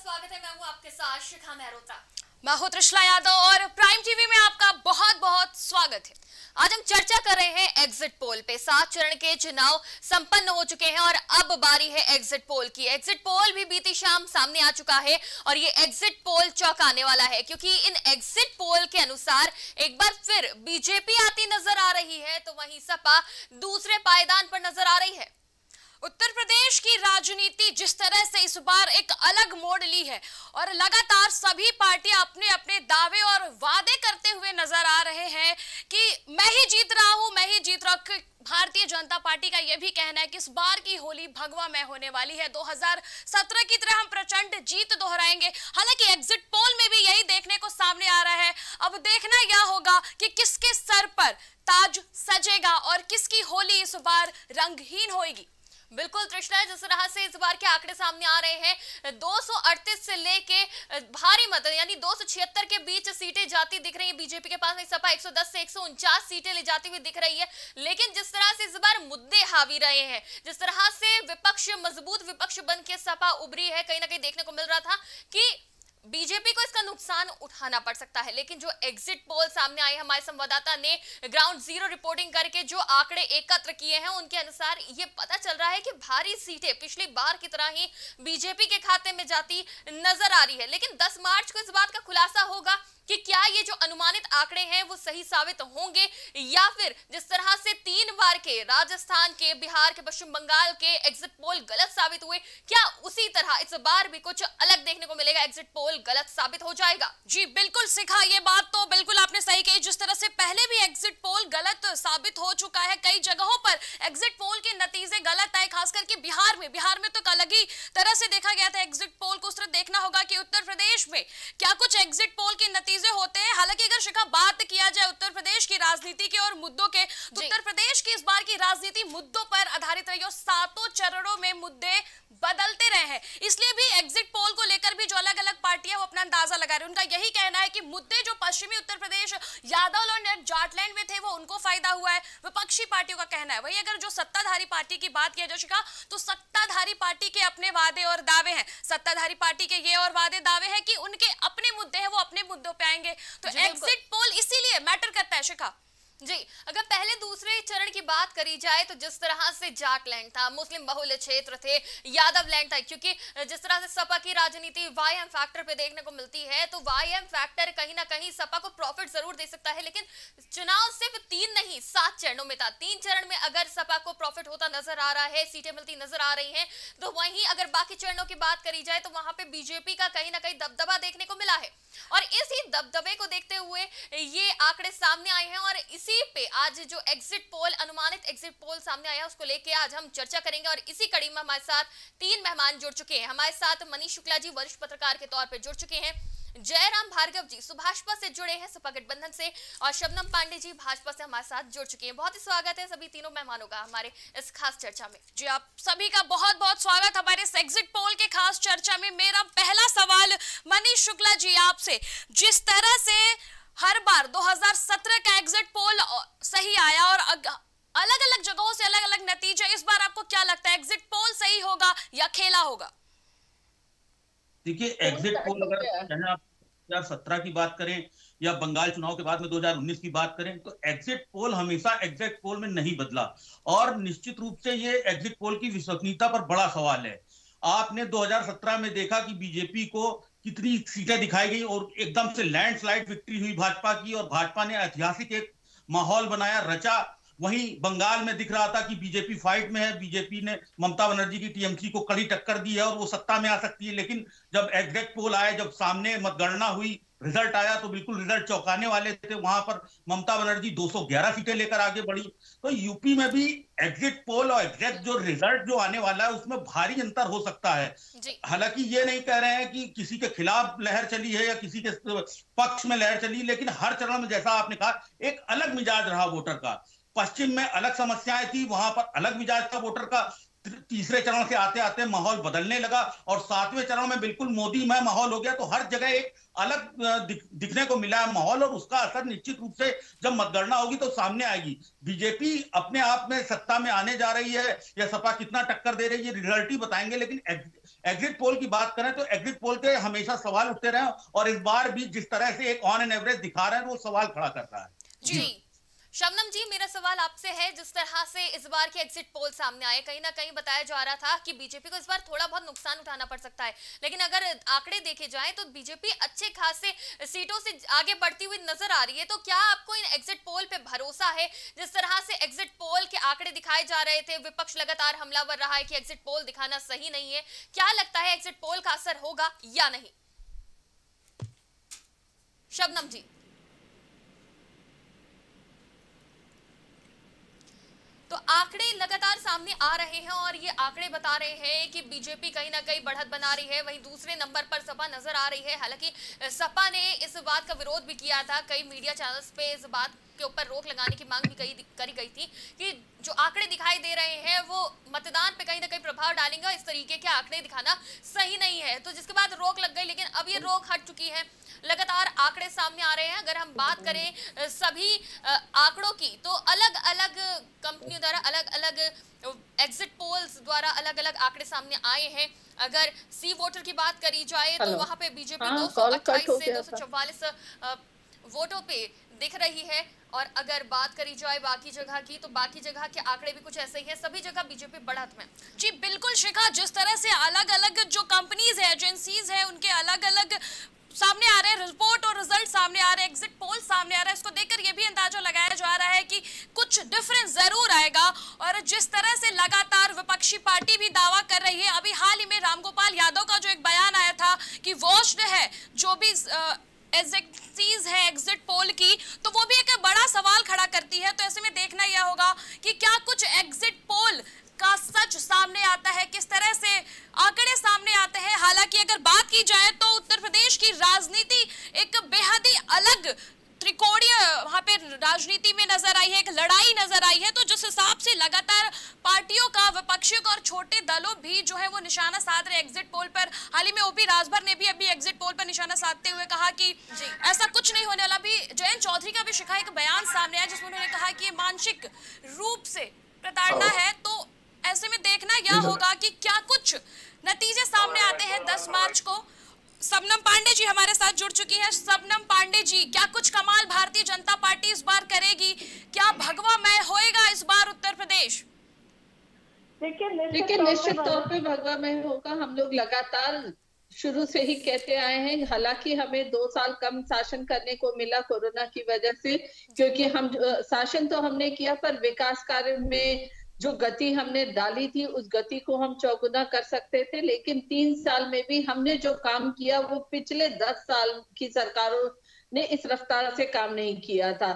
स्वागत है। मैं हूं आपके साथ शिखा मेहरोत्रा, मैं हूं त्रिशला यादव और प्राइम टीवी में आपका बहुत बहुत स्वागत है। आज हम चर्चा कर रहे हैं एग्जिट पोल पे। 7 चरण के चुनाव संपन्न हो चुके हैं और अब बारी है एग्जिट पोल की। एग्जिट पोल भी बीती शाम सामने आ चुका है और ये एग्जिट पोल चौंकाने वाला है, क्योंकि इन एग्जिट पोल के अनुसार एक बार फिर बीजेपी आती नजर आ रही है तो वहीं सपा दूसरे पायदान पर नजर आ रही है। उत्तर प्रदेश की राजनीति जिस तरह से इस बार एक अलग मोड़ ली है और लगातार सभी पार्टियां अपने अपने दावे और वादे करते हुए नजर आ रहे हैं कि मैं ही जीत रहा हूं, मैं ही जीत रहा हूं। भारतीय जनता पार्टी का यह भी कहना है कि इस बार की होली भगवा में होने वाली है। 2017 की तरह हम प्रचंड जीत दोहराएंगे। हालांकि एग्जिट पोल में भी यही देखने को सामने आ रहा है। अब देखना यह होगा कि किसके सर पर ताज सजेगा और किसकी होली इस बार रंगहीन होगी। बिल्कुल तृष्णा, जिस तरह से इस बार के आंकड़े सामने आ रहे हैं, 238 से लेके भारी मतदान यानी 276 के बीच सीटें जाती दिख रही है बीजेपी के पास। सपा 110 से 149 सीटें ले जाती हुई दिख रही है। लेकिन जिस तरह से इस बार मुद्दे हावी रहे हैं, जिस तरह से विपक्ष मजबूत विपक्ष बन के सपा उभरी है, कहीं ना कहीं देखने को मिल रहा था कि बीजेपी को इसका नुकसान उठाना पड़ सकता है। लेकिन जो एग्जिट पोल सामने आए, हमारे संवाददाता ने ग्राउंड जीरो रिपोर्टिंग करके जो आंकड़े एकत्र किए हैं उनके अनुसार ये पता चल रहा है कि भारी सीटें पिछली बार की तरह ही बीजेपी के खाते में जाती नजर आ रही है। लेकिन 10 मार्च को इस बात का खुलासा होगा कि क्या ये जो अनुमानित आंकड़े हैं वो सही साबित होंगे, या फिर जिस तरह से 3 बार के राजस्थान के, बिहार के, पश्चिम बंगाल के एग्जिट पोल गलत साबित हुए, क्या उसी तरह इस बार भी कुछ अलग देखने को मिलेगा, एग्जिट पोल गलत साबित हो जाएगा? जी बिल्कुल शिखा, ये बात तो बिल्कुल आपने सही कही। जिस तरह से पहले भी एग्जिट पोल गलत साबित हो चुका है, कई जगहों पर एग्जिट पोल के नतीजे गलत आए, खास करके बिहार में तो अलग ही तरह से देखा गया था एग्जिट पोल को। उस तरह देखना होगा कि उत्तर प्रदेश में क्या कुछ एग्जिट पोल के नतीजे होते हैं। हालांकि अगर शिखा बात किया जाए उत्तर प्रदेश की राजनीति के और मुद्दों के, तो उत्तर प्रदेश की इस बार की राजनीति मुद्दों पर आधारित रही और 7 चरणों में मुद्दे बदलते रहे हैं। इसलिए भी एग्जिट पोल को लेकर भी जो अलग-अलग पार्टियां वो अपना अंदाजा लगा रही हैं। उनका यही कहना है कि मुद्दे जो पश्चिमी उत्तर प्रदेश यादव और जाटलैंड में थे वो उनको फायदा हुआ है, विपक्षी पार्टियों का कहना है। वहीं अगर जो सत्ताधारी पार्टी की बात किया जाए शिखा, तो सत्ताधारी पार्टी के अपने वादे और दावे हैं। सत्ताधारी पार्टी के ये और वादे दावे हैं कि उनके अपने मुद्दे हैं, वो अपने मुद्दों पे आएंगे। तो एग्जिट पोल इसीलिए मैटर करता है शिखा। जी, अगर पहले दूसरे चरण की बात करी जाए तो जिस तरह से जाटलैंड था, मुस्लिम बहुल क्षेत्र थे, यादव लैंड था, क्योंकि जिस तरह से सपा की राजनीति YM फैक्टर पे देखने को मिलती है, तो YM फैक्टर कहीं ना कहीं सपा को प्रॉफिट जरूर दे सकता है। लेकिन चुनाव सिर्फ 3 नहीं 7 चरणों में था। 3 चरण में अगर सपा को प्रॉफिट होता नजर आ रहा है, सीटें मिलती नजर आ रही है, तो वहीं अगर बाकी चरणों की बात करी जाए तो वहां पर बीजेपी का कहीं ना कहीं दबदबा देखने को मिला है। और इसी दबदबे को देखते हुए ये आंकड़े सामने आए हैं और इसी पे आज जो एग्जिट पोल, अनुमानित एग्जिट पोल सामने आया, उसको लेके आज हम चर्चा करेंगे। और इसी कड़ी में हमारे साथ 3 मेहमान जुड़ चुके हैं। हमारे साथ मनीष शुक्ला जी वरिष्ठ पत्रकार के तौर पे जुड़ चुके हैं, जयराम भार्गव जी सुभाषपा से जुड़े हैं सपा गठबंधन से, और शबनम पांडे जी भाजपा से हमारे साथ जुड़ चुके हैं। बहुत ही स्वागत है सभी तीनों मेहमानों का हमारे इस खास चर्चा में। जी आप सभी का बहुत बहुत स्वागत हमारे इस एग्जिट पोल के खास चर्चा में। मेरा पहला सवाल मनीष शुक्ला जी आपसे, जिस तरह से हर बार 2017 का एग्जिट पोल सही आया और अलग अलग जगहों से अलग अलग नतीजे, इस बार आपको क्या लगता है एग्जिट पोल सही होगा या खेला होगा? देखिए एग्जिट पोल अगर 2017 की बात करें या बंगाल चुनाव के बाद में 2019 की बात करें, तो एग्जिट पोल हमेशा एग्जिट पोल में नहीं बदला। और निश्चित रूप से ये एग्जिट पोल की विश्वसनीयता पर बड़ा सवाल है। आपने 2017 में देखा कि बीजेपी को कितनी सीटें दिखाई गई और एकदम से लैंडस्लाइड विक्ट्री हुई भाजपा की, और भाजपा ने ऐतिहासिक एक माहौल बनाया, रचा। वहीं बंगाल में दिख रहा था कि बीजेपी फाइट में है, बीजेपी ने ममता बनर्जी की टीएमसी को कड़ी टक्कर दी है और वो सत्ता में आ सकती है। लेकिन जब एग्जिट पोल आए, जब सामने मतगणना हुई, रिजल्ट आया, तो बिल्कुल रिजल्ट चौंकाने वाले थे। वहां पर ममता बनर्जी 211 सीटें लेकर आगे बढ़ी। तो यूपी में भी एग्जिट पोल और एग्जैक्ट जो रिजल्ट जो आने वाला है उसमें भारी अंतर हो सकता है। हालांकि ये नहीं कह रहे हैं कि किसी के खिलाफ लहर चली है या किसी के पक्ष में लहर चली, लेकिन हर चरण में जैसा आपने कहा एक अलग मिजाज रहा वोटर का। पश्चिम में अलग समस्याएं थी, वहां पर अलग मिजाज था वोटर का। तीसरे चरण के आते आते माहौल बदलने लगा और सातवें चरण में बिल्कुल मोदीमय माहौल हो गया। तो हर जगह एक अलग दिखने को मिला है माहौल, और उसका असर निश्चित रूप से जब मतगणना होगी तो सामने आएगी। बीजेपी अपने आप में सत्ता में आने जा रही है या सपा कितना टक्कर दे रही है, रिजल्ट ही बताएंगे। लेकिन एग्जिट पोल की बात करें तो एग्जिट पोल के हमेशा सवाल उठते रहे और इस बार भी जिस तरह से एक ऑन एन एवरेज दिखा रहे हैं वो सवाल खड़ा कर रहा है। जी शबनम जी, मेरा सवाल आपसे है, जिस तरह से इस बार के एग्जिट पोल सामने आए, कहीं ना कहीं बताया जा रहा था कि बीजेपी को इस बार थोड़ा बहुत नुकसान उठाना पड़ सकता है, लेकिन अगर आंकड़े देखे जाएं तो बीजेपी अच्छे खासे सीटों से आगे बढ़ती हुई नजर आ रही है। तो क्या आपको इन एग्जिट पोल पे भरोसा है? जिस तरह से एग्जिट पोल के आंकड़े दिखाए जा रहे थे, विपक्ष लगातार हमलावर रहा है कि एग्जिट पोल दिखाना सही नहीं है। क्या लगता है एग्जिट पोल का असर होगा या नहीं? शबनम जी, तो आंकड़े लगातार सामने आ रहे हैं और ये आंकड़े बता रहे हैं कि बीजेपी कहीं ना कहीं बढ़त बना रही है, वहीं दूसरे नंबर पर सपा नजर आ रही है। हालांकि सपा ने इस बात का विरोध भी किया था, कई मीडिया चैनल्स पे इस बात के ऊपर रोक लगाने की मांग भी करी गई थी कि जो आंकड़े दिखाई दे रहे हैं वो मतदान पे कहीं ना कहीं प्रभाव डालेंगे, इस तरीके के आंकड़े दिखाना सही नहीं है। तो जिसके बाद रोक लग गई, लेकिन अब ये रोक हट चुकी है, लगातार आंकड़े सामने आ रहे हैं। अगर हम बात करें सभी आंकड़ों की तो अलग अलग कंपनियों द्वारा अलग अलग एग्जिट पोल्स द्वारा अलग अलग आंकड़े सामने आए हैं। अगर सी वोटर की बात करी जाए तो वहां पे बीजेपी 228 से 244 वोटों पे दिख रही है, और अगर बात करी जाए बाकी जगह की तो बाकी जगह के आंकड़े भी कुछ ऐसे ही हैं, सभी जगह बीजेपी बढ़त में। जी बिल्कुल शिखा, जिस तरह से अलग अलग जो कंपनीज है, एजेंसीज है, उनके अलग अलग सामने आ रहे हैं रिपोर्ट और रिजल्ट सामने आ रहे हैं, एग्जिट पोल सामने आ रहा है, इसको देखकर ये भी अंदाजा लगाया जा रहा है कि कुछ डिफरेंस जरूर आएगा। और जिस तरह से लगातार विपक्षी पार्टी भी दावा कर रही है, अभी हाल ही में रामगोपाल यादव का जो एक बयान आया था कि वॉच्ड है जो भी एजेंसीज है एग्जिट पोल की, तो वो भी एक बड़ा सवाल खड़ा करती है। तो ऐसे में देखना यह होगा कि क्या कुछ एग्जिट पोल का सच सामने आता है, किस तरह से आंकड़े सामने आते हैं। हालांकि अगर बात की जाए तो उत्तर प्रदेश की राजनीति एक बेहद ही अलग त्रिकोणीय वहां पे राजनीति में नजर आई है, एक लड़ाई नजर आई है। तो जिस हिसाब से लगातार पार्टियों का, विपक्षियों का और छोटे दलों भी जो है वो निशाना साध रहे एग्जिट पोल पर। हाल ही में ओपी राजभर ने भी अभी एग्जिट पोल पर निशाना साधते हुए कहा कि ऐसा कुछ नहीं होने वाला। भी जयंत चौधरी का भी शिखा एक बयान सामने आया जिसमें उन्होंने कहा कि मानसिक रूप से प्रताड़ना है। तो ऐसे में देखना यह होगा कि क्या कुछ नतीजे सामने आते हैं 10 मार्च को। सबनम पांडे जी हमारे साथ जुड़ चुकी हैं। सबनम पांडे जी, क्या कुछ कमाल भारतीय जनता पार्टी इस बार करेगी? क्या भगवामय होएगा इस बार उत्तर प्रदेश? देखिए निश्चित तौर पे भगवामय होगा। हम लोग लगातार शुरू से ही कहते आए हैं, हालांकि हमें 2 साल कम शासन करने को मिला कोरोना की वजह से, क्योंकि हम शासन तो हमने किया पर विकास कार्य में जो गति हमने डाली थी उस गति को हम चौगुना कर सकते थे। लेकिन 3 साल में भी हमने जो काम किया वो पिछले 10 साल की सरकारों ने इस रफ्तार से काम नहीं किया था।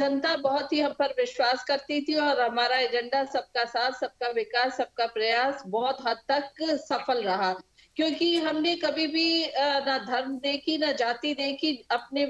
जनता बहुत ही हम पर विश्वास करती थी और हमारा एजेंडा सबका साथ, सबका विकास, सबका प्रयास बहुत हद तक सफल रहा, क्योंकि हमने कभी भी ना धर्म देखी ना जाति देखी, अपने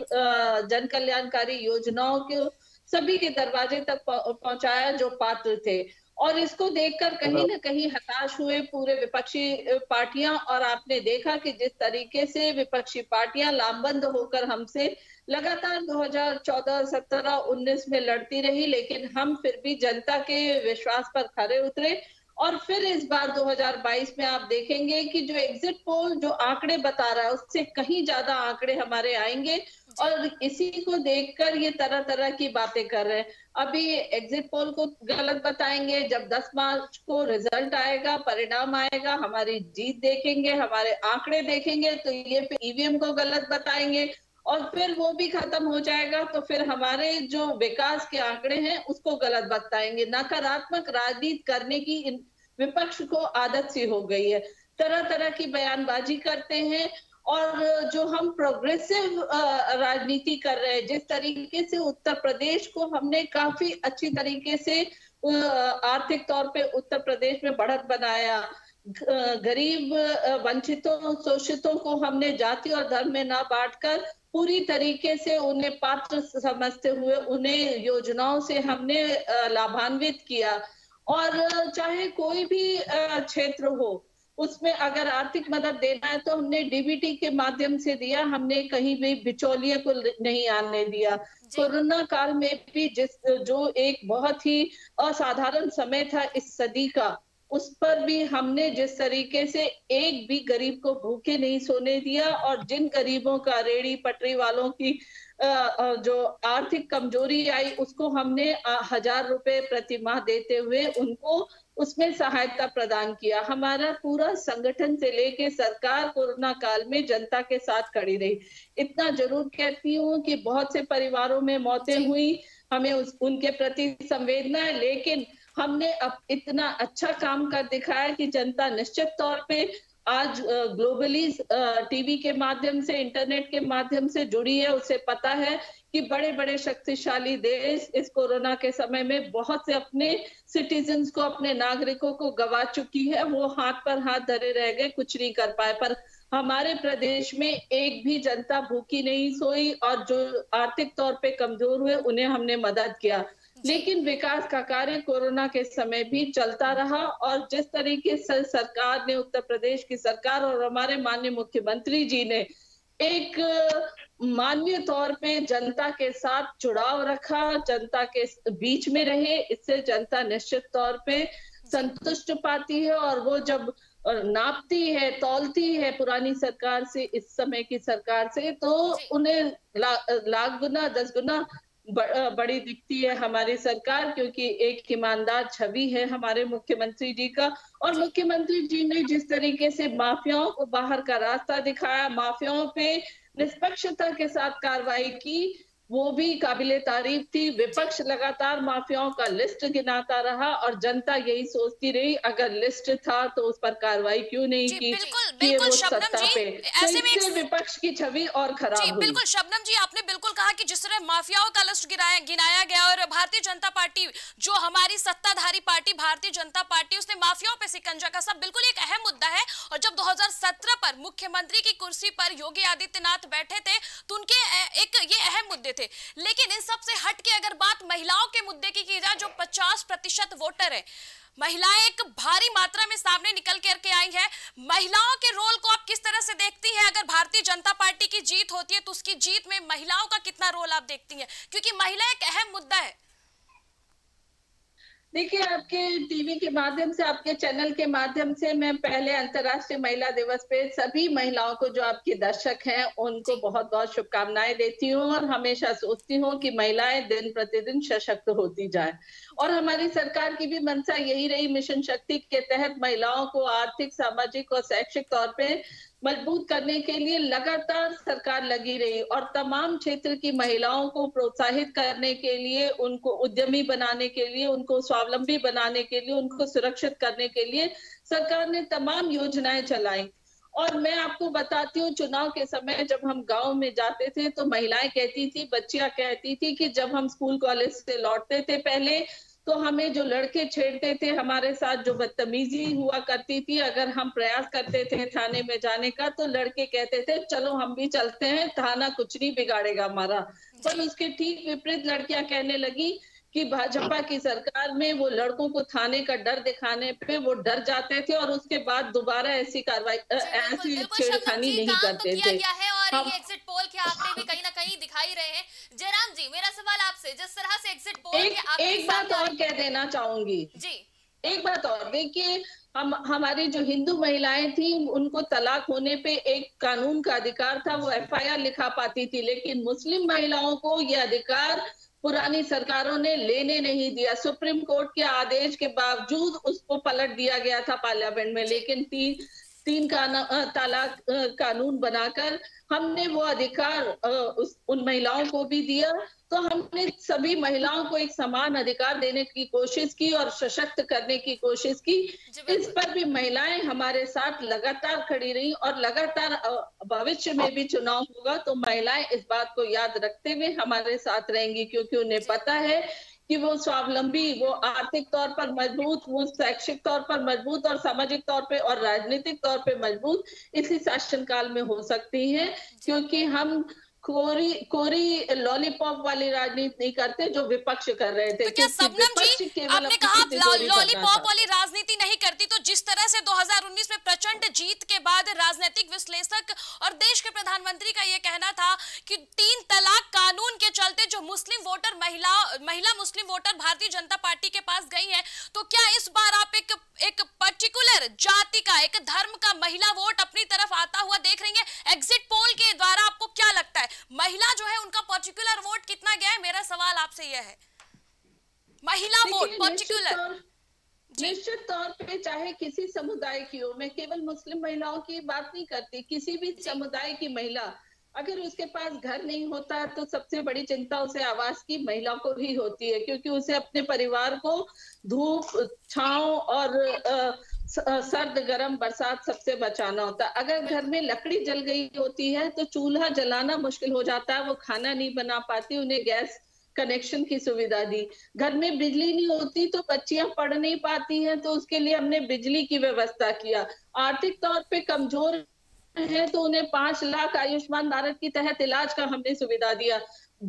जन कल्याणकारी योजनाओं को सभी के दरवाजे तक पहुंचाया जो पात्र थे। और इसको देखकर कहीं ना कहीं हताश हुए पूरे विपक्षी पार्टियां, और आपने देखा कि जिस तरीके से विपक्षी पार्टियां लामबंद होकर हमसे लगातार 2014, 17, 19 में लड़ती रही, लेकिन हम फिर भी जनता के विश्वास पर खरे उतरे। और फिर इस बार 2022 में आप देखेंगे कि जो एग्जिट पोल जो आंकड़े बता रहा है उससे कहीं ज्यादा आंकड़े हमारे आएंगे, और इसी को देखकर ये तरह तरह की बातें कर रहे हैं। अभी एग्जिट पोल को गलत बताएंगे, जब 10 मार्च को रिजल्ट आएगा, परिणाम आएगा, हमारी जीत देखेंगे, हमारे आंकड़े देखेंगे, तो ये फिर ईवीएम को गलत बताएंगे और फिर वो भी खत्म हो जाएगा, तो फिर हमारे जो विकास के आंकड़े हैं उसको गलत बताएंगे। नकारात्मक राजनीति करने की विपक्ष को आदत सी हो गई है, तरह तरह की बयानबाजी करते हैं। और जो हम प्रोग्रेसिव राजनीति कर रहे हैं, जिस तरीके से उत्तर प्रदेश को हमने काफी अच्छी तरीके से आर्थिक तौर पे उत्तर प्रदेश में बढ़त बनाया, गरीब वंचितों शोषितों को हमने जाति और धर्म में ना बांटकर पूरी तरीके से उन्हें पात्र समझते हुए उन्हें योजनाओं से हमने लाभान्वित किया। और चाहे कोई भी क्षेत्र हो उसमें अगर आर्थिक मदद देना है तो हमने डीबीटी के माध्यम से दिया, हमने कहीं भी बिचौलिए को नहीं आने दिया। कोरोना काल में भी जो एक बहुत ही असाधारण समय था इस सदी का, उस पर भी हमने जिस तरीके से एक भी गरीब को भूखे नहीं सोने दिया और जिन गरीबों का रेड़ी पटरी वालों की जो आर्थिक कमजोरी आई उसको हमने 1000 रुपए प्रतिमाह देते हुए उनको उसमें सहायता प्रदान किया। हमारा पूरा संगठन से लेके सरकार कोरोना काल में जनता के साथ खड़ी रही। इतना जरूर कहती हूँ कि बहुत से परिवारों में मौतें हुई, हमें उनके प्रति संवेदना है, लेकिन हमने अब इतना अच्छा काम कर दिखाया कि जनता निश्चित तौर पे आज ग्लोबली टीवी के माध्यम से, इंटरनेट के माध्यम से जुड़ी है। उसे पता है कि बड़े बड़े शक्तिशाली देश इस कोरोना के समय में बहुत से अपने सिटीजन्स को, अपने नागरिकों को गवा चुकी है। वो हाथ पर हाथ धरे रह गए, कुछ नहीं कर पाए, पर हमारे प्रदेश में एक भी जनता भूखी नहीं सोई और जो आर्थिक तौर पे कमजोर हुए उन्हें हमने मदद किया। लेकिन विकास का कार्य कोरोना के समय भी चलता रहा और जिस तरीके से सरकार ने, उत्तर प्रदेश की सरकार और हमारे माननीय मुख्यमंत्री जी ने एक मानवीय तौर पे जनता के साथ जुड़ाव रखा, जनता के बीच में रहे, इससे जनता निश्चित तौर पे संतुष्ट पाती है और वो जब नापती है, तौलती है पुरानी सरकार से, इस समय की सरकार से, तो उन्हें लाख गुना 10 गुना बड़ी दिखती है हमारी सरकार, क्योंकि एक ईमानदार छवि है हमारे मुख्यमंत्री जी का। और मुख्यमंत्री जी ने जिस तरीके से माफियाओं को बाहर का रास्ता दिखाया, माफियाओं पे निष्पक्षता के साथ कार्रवाई की, वो भी काबिले तारीफ थी। विपक्ष लगातार माफियाओं का लिस्ट गिनाता रहा और जनता यही सोचती रही अगर लिस्ट था तो उस पर कार्रवाई क्यों नहीं की। बिल्कुल, बिल्कुल सत्ता पे ऐसे में विपक्ष की छवि और खराब हुई। बिल्कुल शबनम जी, आपने बिल्कुल कहा कि जिस तरह माफियाओं का लिस्ट गिनाया गया और भारतीय जनता पार्टी, जो हमारी सत्ताधारी पार्टी भारतीय जनता पार्टी, उसने माफियाओं पर सिकंजा कसा, बिल्कुल एक अहम मुद्दा है। और जब 2017 पर मुख्यमंत्री की कुर्सी पर योगी आदित्यनाथ बैठे थे तो उनके एक ये अहम मुद्दे थे। लेकिन इस सब से हट के अगर बात महिलाओं के मुद्दे की जाए, जो 50% वोटर है, महिलाएं एक भारी मात्रा में सामने निकल करके आई हैं। महिलाओं के रोल को आप किस तरह से देखती हैं? अगर भारतीय जनता पार्टी की जीत होती है तो उसकी जीत में महिलाओं का कितना रोल आप देखती हैं, क्योंकि महिला एक अहम मुद्दा है। देखिए, आपके टीवी के माध्यम से, आपके चैनल के माध्यम से मैं पहले अंतर्राष्ट्रीय महिला दिवस पे सभी महिलाओं को, जो आपके दर्शक हैं, उनको बहुत बहुत शुभकामनाएं देती हूँ और हमेशा सोचती हूँ कि महिलाएं दिन प्रतिदिन सशक्त होती जाए। और हमारी सरकार की भी मंशा यही रही, मिशन शक्ति के तहत महिलाओं को आर्थिक, सामाजिक और शैक्षिक तौर पर मजबूत करने के लिए लगातार सरकार लगी रही और तमाम क्षेत्र की महिलाओं को प्रोत्साहित करने के लिए, उनको उद्यमी बनाने के लिए, उनको स्वावलंबी बनाने के लिए, उनको सुरक्षित करने के लिए सरकार ने तमाम योजनाएं चलाई। और मैं आपको बताती हूँ, चुनाव के समय जब हम गांव में जाते थे तो महिलाएं कहती थी, बच्चियां कहती थी कि जब हम स्कूल कॉलेज से लौटते थे पहले तो हमें जो लड़के छेड़ते थे, हमारे साथ जो बदतमीजी हुआ करती थी, अगर हम प्रयास करते थे थाने में जाने का तो लड़के कहते थे चलो हम भी चलते हैं, थाना कुछ नहीं बिगाड़ेगा हमारा। पर उसके ठीक विपरीत लड़कियां कहने लगी कि भाजपा की सरकार में वो लड़कों को थाने का डर दिखाने पे वो डर जाते थे और उसके बाद दोबारा ऐसी कार्रवाई, ऐसी छेड़खानी नहीं करते थे। और ये एग्जिट पोल के आंकड़े भी कहीं ना कहीं दिखाई रहे हैं। जयराम जी, मेरा सवाल आपसे, जिस तरह से एग्जिट पोल एक बात और कह देना चाहूंगी जी, एक बात और, देखिए हमारी जो हिंदू महिलाएं थी उनको तलाक होने पे एक कानून का अधिकार था, वो FIR लिखा पाती थी, लेकिन मुस्लिम महिलाओं को ये अधिकार पुरानी सरकारों ने लेने नहीं दिया। सुप्रीम कोर्ट के आदेश के बावजूद उसको पलट दिया गया था पार्लियामेंट में, लेकिन तीन तलाक कानून बनाकर हमने वो अधिकार उन महिलाओं को भी दिया। तो हमने सभी महिलाओं को एक समान अधिकार देने की कोशिश की और सशक्त करने की कोशिश की। इस पर भी महिलाएं हमारे साथ लगातार खड़ी रहीं और लगातार भविष्य में भी चुनाव होगा तो महिलाएं इस बात को याद रखते हुए हमारे साथ रहेंगी, क्योंकि उन्हें पता है कि वो स्वावलंबी, वो आर्थिक तौर पर मजबूत, वो शैक्षिक तौर पर मजबूत और सामाजिक तौर पे और राजनीतिक तौर पे मजबूत इसी शासनकाल में हो सकती है, क्योंकि हम कोरी लॉलीपॉप वाली राजनीति नहीं करते जो विपक्ष कर रहे थे। तो क्या सपनम जी आपने कहा आप लॉलीपॉप वाली राजनीति नहीं करती, तो जिस तरह से 2019 में प्रचंड जीत के बाद राजनीतिक विश्लेषक और देश के प्रधानमंत्री का यह कहना था कि 3 तलाक कानून के चलते जो मुस्लिम वोटर महिला मुस्लिम वोटर भारतीय जनता पार्टी के पास गई है, तो क्या इस बार आप एक पर्टिकुलर जाति का, एक धर्म का महिला वोट अपनी तरफ आता हुआ देख रही है? एग्जिट पोल के द्वारा आपको क्या लगता है महिला जो है उनका पर्टिकुलर वोट कितना गया है? मेरा सवाल आपसे यह है, महिला वोट पर्टिकुलर। निश्चित तौर पे चाहे किसी समुदाय की हो, मैं केवल मुस्लिम महिलाओं की बात नहीं करती, किसी भी समुदाय की महिला अगर उसके पास घर नहीं होता है तो सबसे बड़ी चिंता उसे आवास की महिला को ही होती है, क्योंकि उसे अपने परिवार को धूप छांव और सर्द गर्म बरसात सबसे बचाना होता है। अगर घर में लकड़ी जल गई होती है तो चूल्हा जलाना मुश्किल हो जाता है, वो खाना नहीं बना पाती, उन्हें गैस कनेक्शन की सुविधा दी। घर में बिजली नहीं होती तो बच्चियां पढ़ नहीं पाती हैं, तो उसके लिए हमने बिजली की व्यवस्था किया। आर्थिक तौर पे कमजोर है तो उन्हें 5 लाख आयुष्मान भारत के तहत इलाज का हमने सुविधा दिया।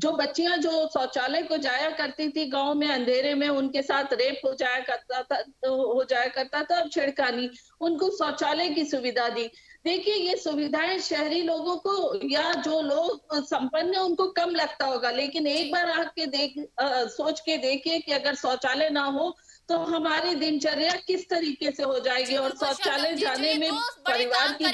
जो बच्चियां जो शौचालय को जाया करती थी गांव में अंधेरे में, उनके साथ रेप हो जाया करता था अब छेड़खानी, उनको शौचालय की सुविधा दी। देखिए ये सुविधाएं शहरी लोगों को या जो लोग संपन्न है उनको कम लगता होगा, लेकिन एक बार आके सोच के देखिए कि अगर शौचालय ना हो तो हमारी दिनचर्या किस तरीके से हो जाएगी। और शौचालय जाने में परिवार की है,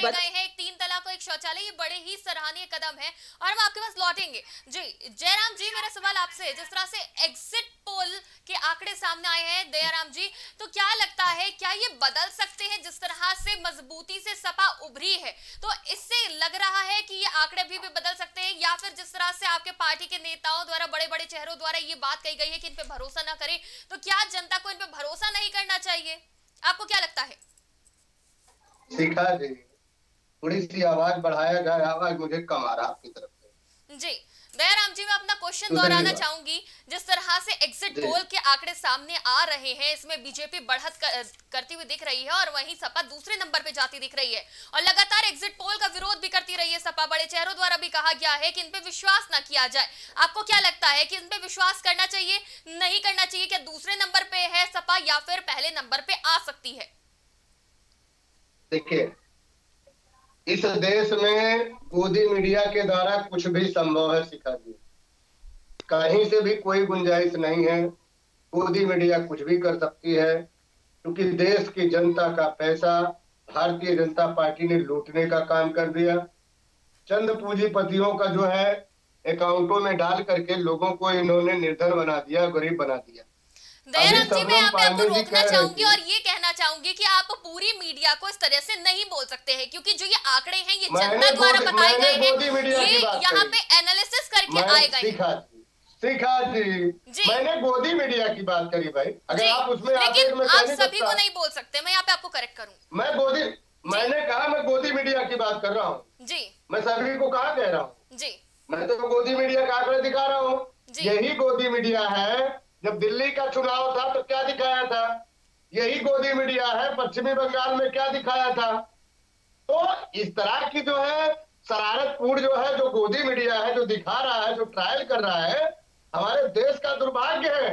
3 तलाक और एक शौचालय, ये बड़े ही सराहनीय कदम है और हम आपके पास लौटेंगे। जी जयराम जी, मेरा सवाल आपसे, जिस तरह से एग्जिट पोल के आंकड़े सामने आए हैं दयाराम जी, तो क्या लगता है क्या ये बदल सकते हैं? जिस तरह से मजबूती से सपा उभरी है तो इससे लग रहा है कि ये आंकड़े भी बदल सकते हैं, या फिर जिस तरह से आपके पार्टी के नेताओं द्वारा, बड़े बड़े चेहरों द्वारा ये बात कही गई है कि इन पर भरोसा ना करें, तो क्या जनता को पे भरोसा नहीं करना चाहिए? आपको क्या लगता है? सीखा जी, थोड़ी सी आवाज बढ़ाया जाए, आवाज मुझे कम आ रहा आपकी तरफ से। जी दयाराम जी, मैं अपना क्वेश्चन दोहराना चाहूंगी। जिस तरह से एग्जिट पोल के आंकड़े सामने आ रहे हैं, इसमें बीजेपी बढ़त करती हुई दिख रही है और वहीं सपा दूसरे नंबर पे जाती दिख रही है और लगातार एग्जिट पोल का विरोध भी करती रही है सपा। बड़े चेहरों द्वारा भी कहा गया है कि इन पे विश्वास ना किया जाए। आपको क्या लगता है कि इन पे विश्वास करना चाहिए, नहीं करना चाहिए? क्या दूसरे नंबर पे है सपा या फिर पहले नंबर पे आ सकती है? देखिए, इस देश में गोदी मीडिया के द्वारा कुछ भी संभव है शिखा जी, कहीं से भी कोई गुंजाइश नहीं है। गोदी मीडिया कुछ भी कर सकती है, क्योंकि देश की जनता का पैसा भारतीय जनता पार्टी ने लूटने का काम कर दिया। चंद पूंजीपतियों का जो है अकाउंटों में डाल करके लोगों को इन्होंने निर्धन बना दिया, गरीब बना दिया। दयाराम जी, मैं आपको रोकना चाहूंगी और ये कहना चाहूंगी कि आप पूरी मीडिया को इस तरह से नहीं बोल सकते हैं, क्योंकि जो ये आंकड़े हैं ये जनता द्वारा बताए गए हैं, ये यहाँ पे एनालिसिस करके आए गए हैं। शिखा जी, मैंने गोदी मीडिया की बात करी भाई, अगर आप उसमें, लेकिन आप सभी को नहीं बोल सकते। मैं यहाँ पे आपको करेक्ट करूंगी, मैंने कहा मैं गोदी मीडिया की बात कर रहा हूँ जी, मैं सभी को कहा कह रहा हूँ जी, मैं तो गोदी मीडिया का आंकड़ा दिखा रहा हूँ। यही गोदी मीडिया है, जब दिल्ली का चुनाव था तो क्या दिखाया था? यही गोदी मीडिया है, पश्चिमी बंगाल में क्या दिखाया था? तो इस तरह की जो है शरारतपूर्ण जो है, जो गोदी मीडिया है, जो दिखा रहा है, जो ट्रायल कर रहा है, हमारे देश का दुर्भाग्य है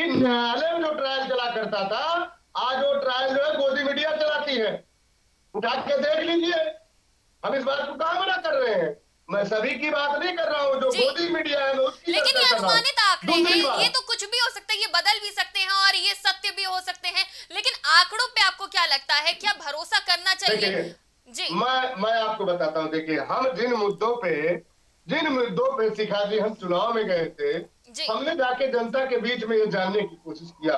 कि न्यायालय में जो ट्रायल चला करता था, आज वो ट्रायल जो है गोदी मीडिया चलाती है। उठा के देख लीजिए, हम इस बात को कहाँ मना कर रहे हैं? मैं सभी की बात नहीं कर रहा हूँ, जो गोदी मीडिया है उसकी, लेकिन ये अनुमानित आंकड़े हैं, ये तो कुछ भी हो सकता है, ये बदल भी सकते हैं और ये सत्य भी हो सकते हैं, लेकिन आंकड़ों पे आपको क्या लगता है, क्या भरोसा करना चाहिए? जी मैं आपको बताता हूँ, देखिए हम जिन मुद्दों पे शिखा जी हम चुनाव में गए थे, हमने जाके जनता के बीच में ये जानने की कोशिश किया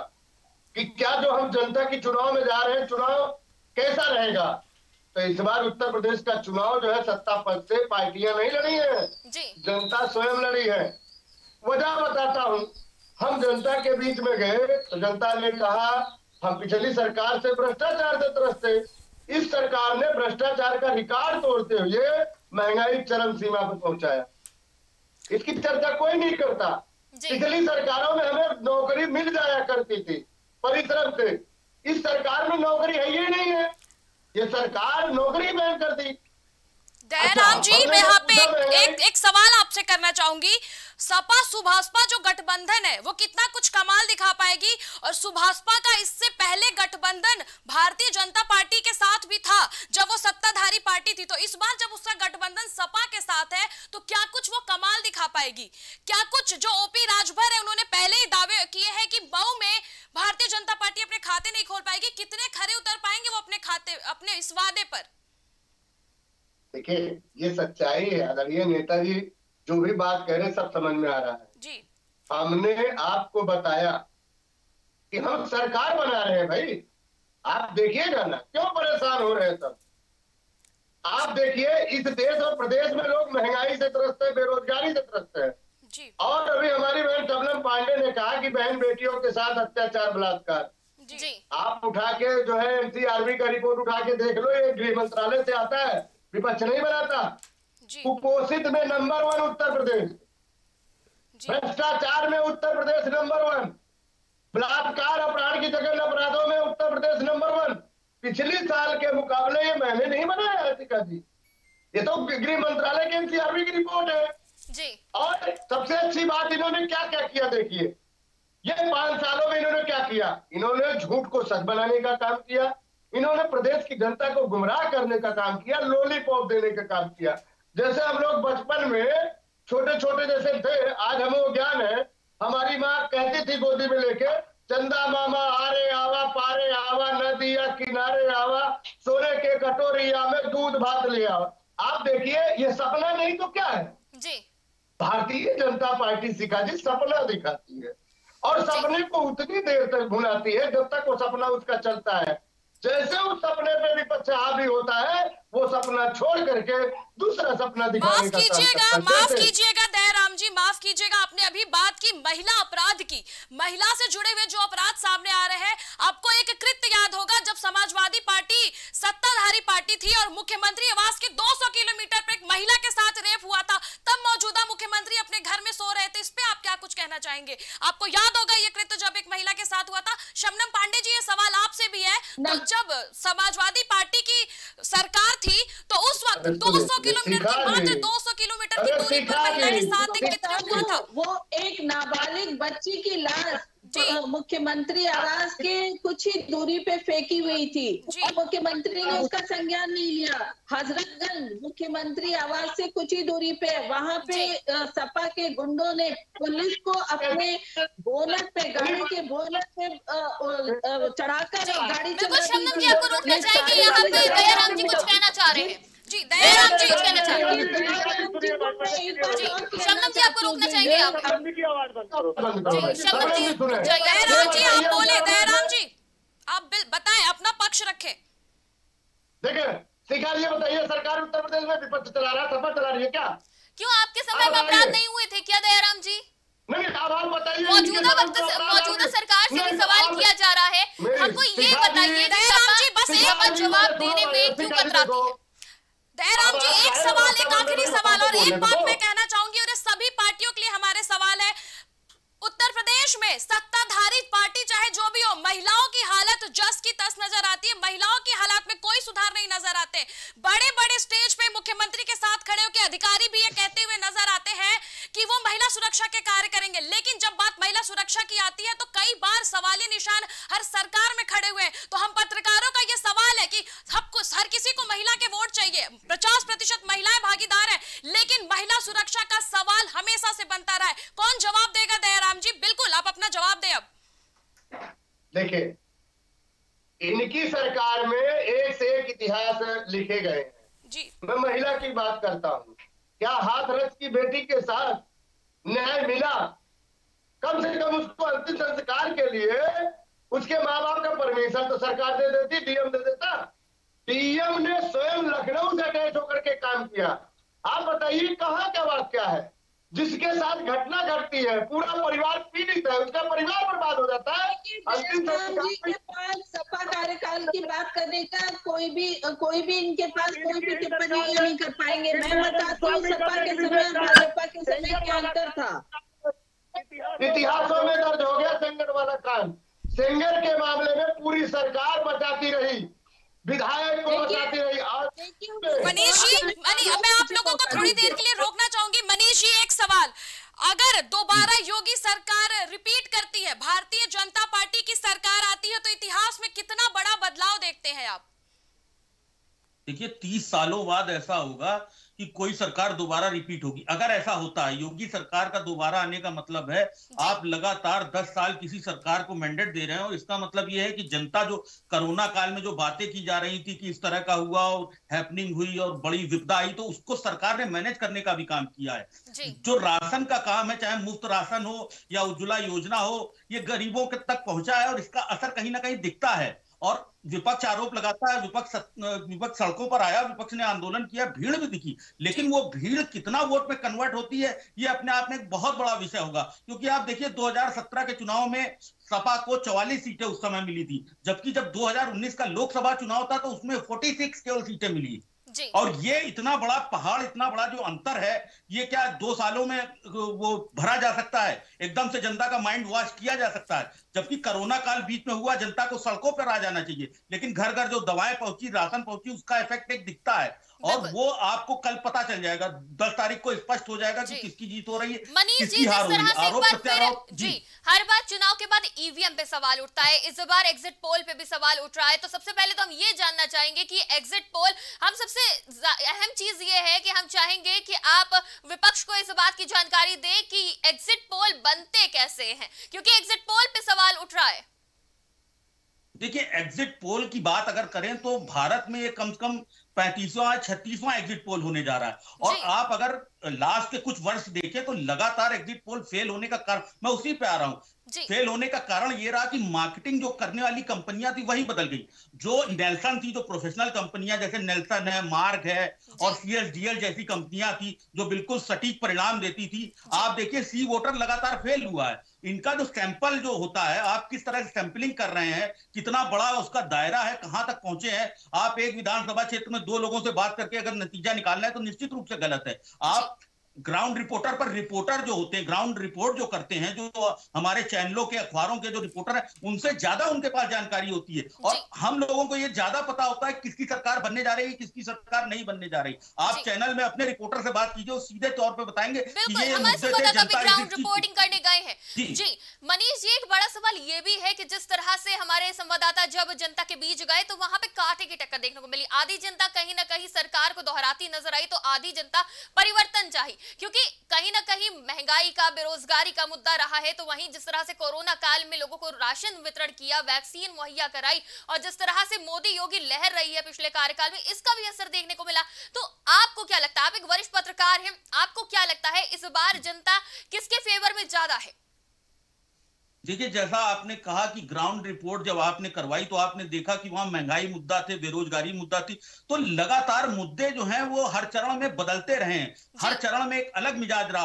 कि क्या जो हम जनता की चुनाव में जा रहे हैं, चुनाव कैसा रहेगा। तो इस बार उत्तर प्रदेश का चुनाव जो है सत्ता पक्ष से पार्टियां नहीं लड़ी है, जनता स्वयं लड़ी है। वजह बताता हूँ, हम जनता के बीच में गए तो जनता ने कहा हम पिछली सरकार से भ्रष्टाचार से त्रस्त थे, इस सरकार ने भ्ष्टाचार का रिकॉर्ड तोड़ते हुए महंगाई चरम सीमा पर पहुंचाया, इसकी चर्चा कोई नहीं करता। पिछली सरकारों में हमें नौकरी मिल जाया करती थी परिश्रम से, इस सरकार में नौकरी है ही नहीं है, ये सरकार नौकरी बैन कर दी। दयाराम जी, मैं यहाँ पे एक सवाल आपसे करना चाहूंगी, सपा सुभाषपा जो गठबंधन है वो कितना कुछ कमाल दिखा पाएगी, और सुभाषपा का इससे पहले गठबंधन भारतीय जनता पार्टी के साथ भी था जब वो सत्ताधारी पार्टी थी, तो इस बार जब उसका गठबंधन सपा के साथ है तो क्या कुछ वो कमाल दिखा पाएगी? क्या कुछ जो ओपी राजभर है उन्होंने पहले ही दावे किए हैं कि मऊ में भारतीय जनता पार्टी अपने खाते नहीं खोल पाएगी, कितने खरे उतर पाएंगे वो अपने खाते अपने इस वादे पर? देखिए ये सच्चाई है, आदरणीय नेताजी जो भी बात कह रहे सब समझ में आ रहा है जी। हमने आपको बताया कि हम सरकार बना रहे हैं भाई, आप देखिएगा ना, क्यों परेशान हो रहे हैं सब? आप देखिए इस देश और प्रदेश में लोग महंगाई से त्रस्त है, बेरोजगारी से त्रस्त है जी। और अभी हमारी बहन शबनम पांडे ने कहा कि बहन बेटियों के साथ अत्याचार बलात्कार जी। आप उठा के जो है एनसीआरबी का रिपोर्ट उठा के देख लो, ये गृह मंत्रालय से आता है, विपक्ष नहीं बनाता। कुपोषित में नंबर 1 उत्तर प्रदेश, भ्रष्टाचार में उत्तर प्रदेश नंबर 1, बलात्कार अपराध की जघन्य अपराधों में उत्तर प्रदेश नंबर 1। पिछले साल के मुकाबले ये मैंने नहीं बनाया हर्षिका जी, ये तो गृह मंत्रालय के एनसीआरबी की रिपोर्ट है जी। और सबसे अच्छी बात इन्होंने क्या क्या किया देखिए, ये 5 सालों में इन्होंने क्या किया, इन्होंने झूठ को सच बनाने का काम किया, इन्होंने प्रदेश की जनता को गुमराह करने का काम किया, लॉलीपॉप देने का काम किया। जैसे हम लोग बचपन में छोटे छोटे जैसे थे, आज हमें ज्ञान है, हमारी माँ कहती थी गोदी में लेके, चंदा मामा आरे आवा पारे आवा, नदिया किनारे आवा, सोने के कटोरिया में दूध भात ले आवा। आप देखिए ये सपना नहीं तो क्या है जी। भारतीय जनता पार्टी सिखा जी सपना दिखाती है और सपने को उतनी देर तक भुलाती है जब तक वो सपना उसका चलता है। जैसे उस सपने पे विपक्ष हावी होता है वो सपना छोड़ करके दूसरा सपना दिखाने का काम करता है। माफ कीजिएगा दयाराम जी, माफ कीजिएगा, आपने अभी बात की महिला अपराध की, महिला से जुड़े हुए जो अपराध सामने आ रहे हैं। आपको एक कृत्य याद होगा जब समाजवादी पार्टी सत्ताधारी पार्टी थी और मुख्यमंत्री आवास के 200 किलोमीटर पर एक महिला के साथ रेप हुआ था, तब मौजूदा मुख्यमंत्री अपने घर में सो रहे थे। इस पे आप क्या कुछ कहना चाहेंगे? आपको याद होगा ये कृत्य जब एक महिला के साथ हुआ था। शबनम पांडे जी ये सवाल आपसे भी है, जब समाजवादी पार्टी की सरकार थी तो उस वक्त 200 किलोमीटर की मात्र 200 किलोमीटर की दूरी पर महिला के साथ एक कृत्य हुआ था। वो एक नाबालिग बच्ची की लाश मुख्यमंत्री आवास के कुछ ही दूरी पे फेंकी हुई थी और मुख्यमंत्री ने उसका संज्ञान नहीं लिया। हजरतगंज मुख्यमंत्री आवास से कुछ ही दूरी पे, वहाँ पे सपा के गुंडों ने पुलिस को अपने बोनट पे, गाड़ी के बोनट पे चढ़ाकर गाड़ी चलाने की। जी दयाराम जी कुछ कहना चाहिए? शबनम जी आपको रोकना चाहिए, आप शबनम जी, दयाराम जी आप बोले, दयाराम जी आप बताएं, अपना पक्ष रखें। देखिए शिखा जी बताइए, सरकार उत्तर प्रदेश में विपक्ष चला रहा है, सपा चला रही है, क्या क्यों आपके समय में अपराध नहीं हुए थे क्या दयाराम जी? नहीं, आप बताइए। मौजूदा सरकार से भी सवाल किया जा रहा है, हमको ये बताइए दयाराम जी, बस एक बार जवाब देने में क्यों कतराती है? दयाराम जी एक सवाल, एक आखिरी सवाल और एक बात मैं कहना चाहूंगी और सभी पार्टियों के लिए हमारे सवाल है, उत्तर प्रदेश में सत्ताधारी पार्टी चाहे जो भी हो, महिलाओं की हालत जस की तस नजर आती है, महिलाओं की हालात में कोई सुधार नहीं नजर आते। बड़े बड़े स्टेज पे मुख्यमंत्री के साथ खड़े होकर अधिकारी भी ये कहते हुए नजर आते हैं कि वो महिला सुरक्षा के कार्य करेंगे, लेकिन जब बात महिला सुरक्षा की आती है तो कई बार सवालिया निशान हर सरकार में खड़े हुए हैं। तो हम पत्रकारों का यह सवाल है कि हर किसी को महिला के वोट चाहिए, 50% महिलाएं भागीदार है, लेकिन महिला सुरक्षा का सवाल हमेशा से बनता रहा है। कौन जवाब देगा दयाराम जी? बिल्कुल आप अपना जवाब दें। अब देखिए इनकी सरकार में एक से एक इतिहास लिखे गए हैं जी। मैं महिला की बात करता हूँ, क्या हाथरस की बेटी के साथ न्याय मिला? कम से कम उसको अंतिम संस्कार के लिए उसके माँ बाप का परमिशन तो सरकार दे देती, डीएम दे देता। डीएम ने स्वयं लखनऊ से अटैच होकर के काम किया। आप बताइए कहाँ का वाक्या है जिसके साथ घटना घटती है, पूरा परिवार पीड़ित है, उसका परिवार बर्बाद हो जाता है। सपा कार्यकाल की बात करने का कोई भी इनके पास कोई भी टिप्पणी नहीं कर पाएंगे। मैं बताती हूँ सपा के समय भाजपा के समय क्या अंतर था। इतिहासों में दर्ज हो गया सेंगर वाला कांड। सेंगर के मामले में पूरी सरकार बचाती रही, विधायक को बचाती रही, आज मनीष जी, मैं आप लोगों को थोड़ी देर के लिए रोकना चाहूंगी। मनीष जी, एक सवाल, अगर दोबारा योगी सरकार रिपीट करती है, भारतीय जनता पार्टी की सरकार आती है, तो इतिहास में कितना बड़ा बदलाव देखते हैं आप? देखिए, 30 सालों बाद ऐसा होगा कि कोई सरकार दोबारा रिपीट होगी। अगर ऐसा होता है, योगी सरकार का दोबारा आने का मतलब है आप लगातार 10 साल किसी सरकार को मैंडेट दे रहे हैं, और इसका मतलब यह है कि जनता, जो कोरोना काल में जो बातें की जा रही थी कि इस तरह का हुआ और हैपनिंग हुई और बड़ी विपदा आई, तो उसको सरकार ने मैनेज करने का भी काम किया है। जो राशन का काम है, चाहे मुफ्त राशन हो या उज्ज्वला योजना हो, ये गरीबों के तक पहुंचा है और इसका असर कहीं ना कहीं दिखता है। और विपक्ष आरोप लगाता है, विपक्ष सड़कों पर आया, विपक्ष ने आंदोलन किया, भीड़ भी दिखी, लेकिन वो भीड़ कितना वोट में कन्वर्ट होती है, ये अपने आप में एक बहुत बड़ा विषय होगा। क्योंकि आप देखिए, 2017 के चुनाव में सपा को 44 सीटें उस समय मिली थी, जबकि जब 2019 का लोकसभा चुनाव था तो उसमें 46 केवल सीटें मिली। और ये इतना बड़ा पहाड़, इतना बड़ा जो अंतर है, ये क्या 2 सालों में वो भरा जा सकता है? एकदम से जनता का माइंड वॉश किया जा सकता है? जबकि कोरोना काल बीच में हुआ, जनता को सड़कों पर आ जाना चाहिए, लेकिन घर घर जो दवाएं पहुंची, राशन पहुंची, उसका इफेक्ट एक दिखता है, और वो आपको कल पता चल जाएगा, 10 तारीख को स्पष्ट हो जाएगा कि किसकी जीत हो रही है, किसकी हार हो रही है। आरोप प्रत्यारोप जी, हर बार चुनाव के बाद ईवीएम पे सवाल उठता है, इस बार एग्जिट पोल पे भी सवाल उठ रहा है। तो सबसे पहले तो हम ये जानना चाहेंगे कि एग्जिट पोल, हम सबसे अहम चीज ये है कि हम चाहेंगे कि आप विपक्ष को इस बात की जानकारी दें कि एग्जिट पोल बनते कैसे हैं, क्योंकि एग्जिट पोल पे सवाल उठ रहा है। देखिए, एग्जिट पोल की बात अगर करें तो भारत में ये कम से कम 35वां 36वां एग्जिट पोल होने जा रहा है, और आप अगर लास्ट के कुछ वर्ष देखें तो लगातार एग्जिट पोल फेल होने का कारण, मैं उसी पे आ रहा हूं, फेल होने का कारण ये रहा कि मार्केटिंग जो करने वाली कंपनियां थी वही बदल गई। जो नेल्सन थी, जो प्रोफेशनल कंपनियां जैसे नेल्सन है, मार्ग है और CSDL जैसी कंपनियां थी जो बिल्कुल सटीक परिणाम देती थी। आप देखिए, सी वोटर लगातार फेल हुआ है। इनका जो सैंपल जो होता है, आप किस तरह से सैंपलिंग कर रहे हैं, कितना बड़ा उसका दायरा है, कहां तक पहुंचे हैं। आप एक विधानसभा क्षेत्र में 2 लोगों से बात करके अगर नतीजा निकालना है तो निश्चित रूप से गलत है। आप ग्राउंड रिपोर्टर पर रिपोर्टर जो होते हैं, ग्राउंड रिपोर्ट जो करते हैं, जो हमारे चैनलों के, अखबारों के जो रिपोर्टर हैं, उनसे ज्यादा उनके पास जानकारी होती है, और हम लोगों को ये ज्यादा पता होता है किसकी सरकार बनने जा रही है, किसकी सरकार नहीं बनने जा रही। आप चैनल में अपने रिपोर्टर से बात कीजिए, सीधे तौर पर बताएंगे कि ये मुद्दे थे, जनता रिपोर्टिंग करने गए हैं। जी मनीष जी, एक बड़ा सवाल ये भी है कि जिस तरह से हमारे संवाददाता जब जनता के बीच गए तो वहां पे कांटे की टक्कर देखने को मिली। आधी जनता कहीं ना कहीं सरकार को दोहराती नजर आई, तो आधी जनता परिवर्तन चाहिए, क्योंकि कहीं ना कहीं महंगाई का, बेरोजगारी का मुद्दा रहा है। तो वहीं जिस तरह से कोरोना काल में लोगों को राशन वितरण किया, वैक्सीन मुहैया कराई, और जिस तरह से मोदी योगी लहर रही है पिछले कार्यकाल में, इसका भी असर देखने को मिला। तो आपको क्या लगता है, आप एक वरिष्ठ पत्रकार हैं, आपको क्या लगता है इस बार जनता किसके फेवर में ज्यादा है? देखिए, जैसा आपने कहा कि ग्राउंड रिपोर्ट जब आपने करवाई तो आपने देखा कि वहां महंगाई मुद्दा थे, बेरोजगारी मुद्दा थी, तो लगातार मुद्दे जो हैं वो हर चरण में बदलते रहे हैं। हर चरण में एक अलग मिजाज रहा।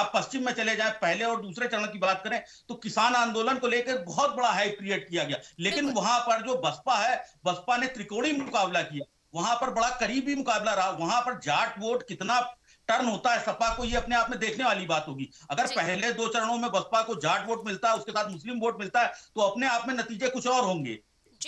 आप पश्चिम में चले जाएं, पहले और दूसरे चरण की बात करें तो किसान आंदोलन को लेकर बहुत बड़ा हाइप क्रिएट किया गया, लेकिन वहां पर जो बसपा है, बसपा ने त्रिकोणीय मुकाबला किया, वहां पर बड़ा करीबी मुकाबला रहा, वहां पर जाट वोट कितना टर्न होता है सपा को, ये अपने आप में देखने वाली बात होगी। अगर पहले 2 चरणों में बसपा को जाट वोट मिलता है, उसके साथ मुस्लिम वोट मिलता है, तो अपने आप में नतीजे कुछ और होंगे,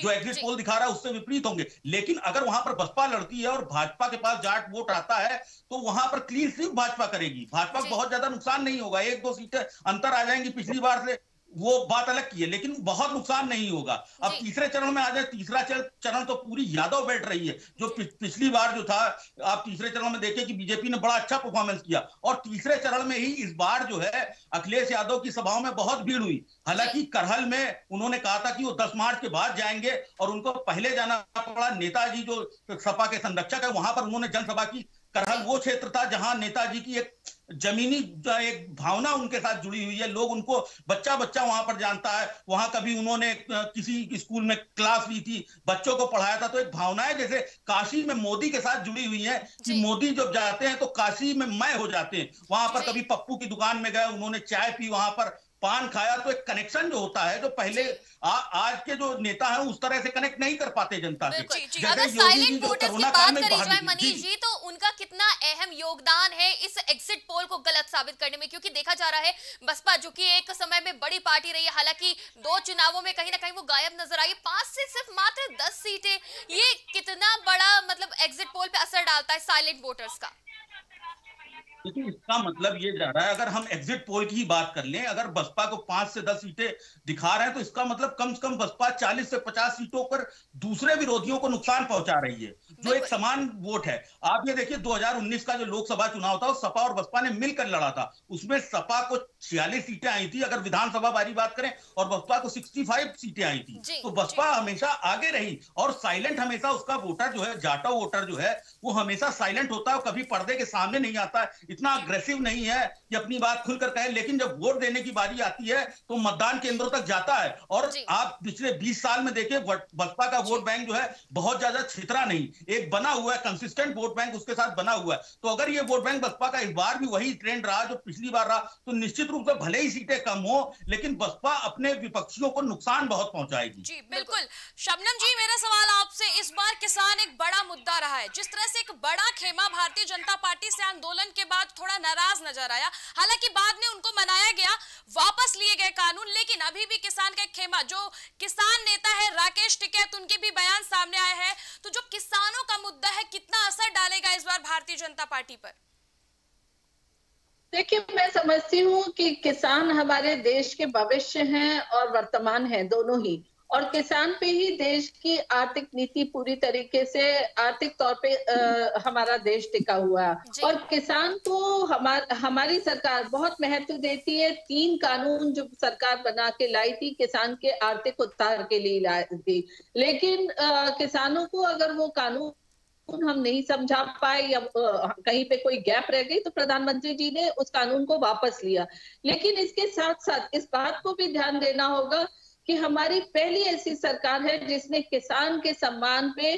जो एग्जिट पोल दिखा रहा है उससे विपरीत होंगे। लेकिन अगर वहां पर बसपा लड़ती है और भाजपा के पास जाट वोट आता है तो वहां पर क्लीन स्वीप भाजपा करेगी, भाजपा को बहुत ज्यादा नुकसान नहीं होगा, 1-2 सीटें अंतर आ जाएंगी पिछली बार से, वो बात अलग की है, लेकिन बहुत नुकसान नहीं होगा। अब तीसरे चरण में आ जाए, तीसरा चरण तो पूरी यादव बैठ रही है, जो पिछली बार जो था, आप तीसरे चरण में देखें कि बीजेपी ने बड़ा अच्छा परफॉर्मेंस किया, और तीसरे चरण में ही इस बार जो है अखिलेश यादव की सभाओं में बहुत भीड़ हुई। हालांकि करहल में उन्होंने कहा था कि वो 10 मार्च के बाद जाएंगे और उनको पहले जाना पड़ा। नेताजी जो सपा के संरक्षक है, वहां पर उन्होंने जनसभा की। करहल वो क्षेत्र था जहां नेताजी की एक जमीनी एक भावना उनके साथ जुड़ी हुई है, लोग उनको बच्चा बच्चा वहां पर जानता है। वहां कभी उन्होंने किसी स्कूल में क्लास ली थी, बच्चों को पढ़ाया था, तो एक भावना है जैसे काशी में मोदी के साथ जुड़ी हुई है कि मोदी जब जाते हैं तो काशी में मैं हो जाते हैं। वहां पर कभी पप्पू की दुकान में गए, उन्होंने चाय पी, वहां पर पान खाया, तो एक कनेक्शन जो होता है, जो पहले आज के जो नेता है उस तरह से कनेक्ट नहीं कर पाते जनता से। अगर साइलेंट वोटर्स की बात करी जाए मनीष जी, तो उनका कितना अहम योगदान है इस एग्जिट पोल को गलत साबित करने में? क्योंकि देखा जा रहा है बसपा, जो कि एक समय में बड़ी पार्टी रही है, हालांकि 2 चुनावों में कहीं ना कहीं वो गायब नजर आई, 5 से सिर्फ मात्र 10 सीटें। ये कितना बड़ा मतलब एग्जिट पोल पे असर डालता है साइलेंट वोटर्स का? देखिए, इसका मतलब ये जा रहा है, अगर हम एग्जिट पोल की ही बात कर लें, अगर बसपा को 5 से 10 सीटें दिखा रहे हैं तो इसका मतलब कम से कम बसपा 40 से 50 सीटों पर दूसरे विरोधियों को नुकसान पहुंचा रही है, जो एक समान वोट है। आप ये देखिए 2019 का जो लोकसभा चुनाव था, सपा और बसपा ने मिलकर लड़ा था, उसमें सपा को 46 सीटें आई थी अगर विधानसभा वाली बात करें, और बसपा को 65 सीटें आई थी। तो बसपा हमेशा आगे रही और साइलेंट हमेशा उसका वोटर जो है, जाटो वोटर जो है, वो हमेशा साइलेंट होता है, कभी पर्दे के सामने नहीं आता, इतना अग्रेसिव नहीं है कि अपनी बात खुलकर कहे। लेकिन जब वोट देने की बारी आती है तो मतदान केंद्रों तक जाता है। और आप पिछले 20 साल में देखिए, बसपा का वोट बैंक जो है बहुत ज्यादा छितरा नहीं, एक बना हुआ है, कंसिस्टेंट वोट बैंक उसके साथ बना हुआ है। तो अगर ये वोट बैंक बसपा का इस बार भी वही ट्रेंड रहा जो पिछली बार रहा, तो निश्चित रूप से भले ही सीटें कम हो, लेकिन बसपा अपने विपक्षियों को नुकसान बहुत पहुंचाएगी। जी बिल्कुल। शबनम जी, मेरा सवाल आपसे, इस बार किसान एक बड़ा मुद्दा रहा है। जिस तरह से एक बड़ा खेमा भारतीय जनता पार्टी से आंदोलन के बाद थोड़ा नाराज नजर आया, हालांकि बाद में उनको मनाया गया, वापस लिए गए कानून, लेकिन अभी भी किसान का खेमा, जो किसान नेता है राकेश टिकैत, उनके भी बयान सामने आए हैं। तो जो किसानों का मुद्दा है, कितना असर डालेगा इस बार भारतीय जनता पार्टी पर? देखिए, मैं समझती हूँ कि किसान हमारे देश के भविष्य हैं और वर्तमान हैं, दोनों ही, और किसान पे ही देश की आर्थिक नीति पूरी तरीके से आर्थिक तौर पे हमारा देश टिका हुआ। और किसान को हमारी सरकार बहुत महत्व देती है। 3 कानून जो सरकार बना के लाई थी किसान के आर्थिक उत्थान के लिए लाई थी, लेकिन किसानों को अगर वो कानून हम नहीं समझा पाए या कहीं पे कोई गैप रह गई, तो प्रधानमंत्री जी ने उस कानून को वापस लिया। लेकिन इसके साथ साथ इस बात को भी ध्यान देना होगा कि हमारी पहली ऐसी सरकार है जिसने किसान के सम्मान पे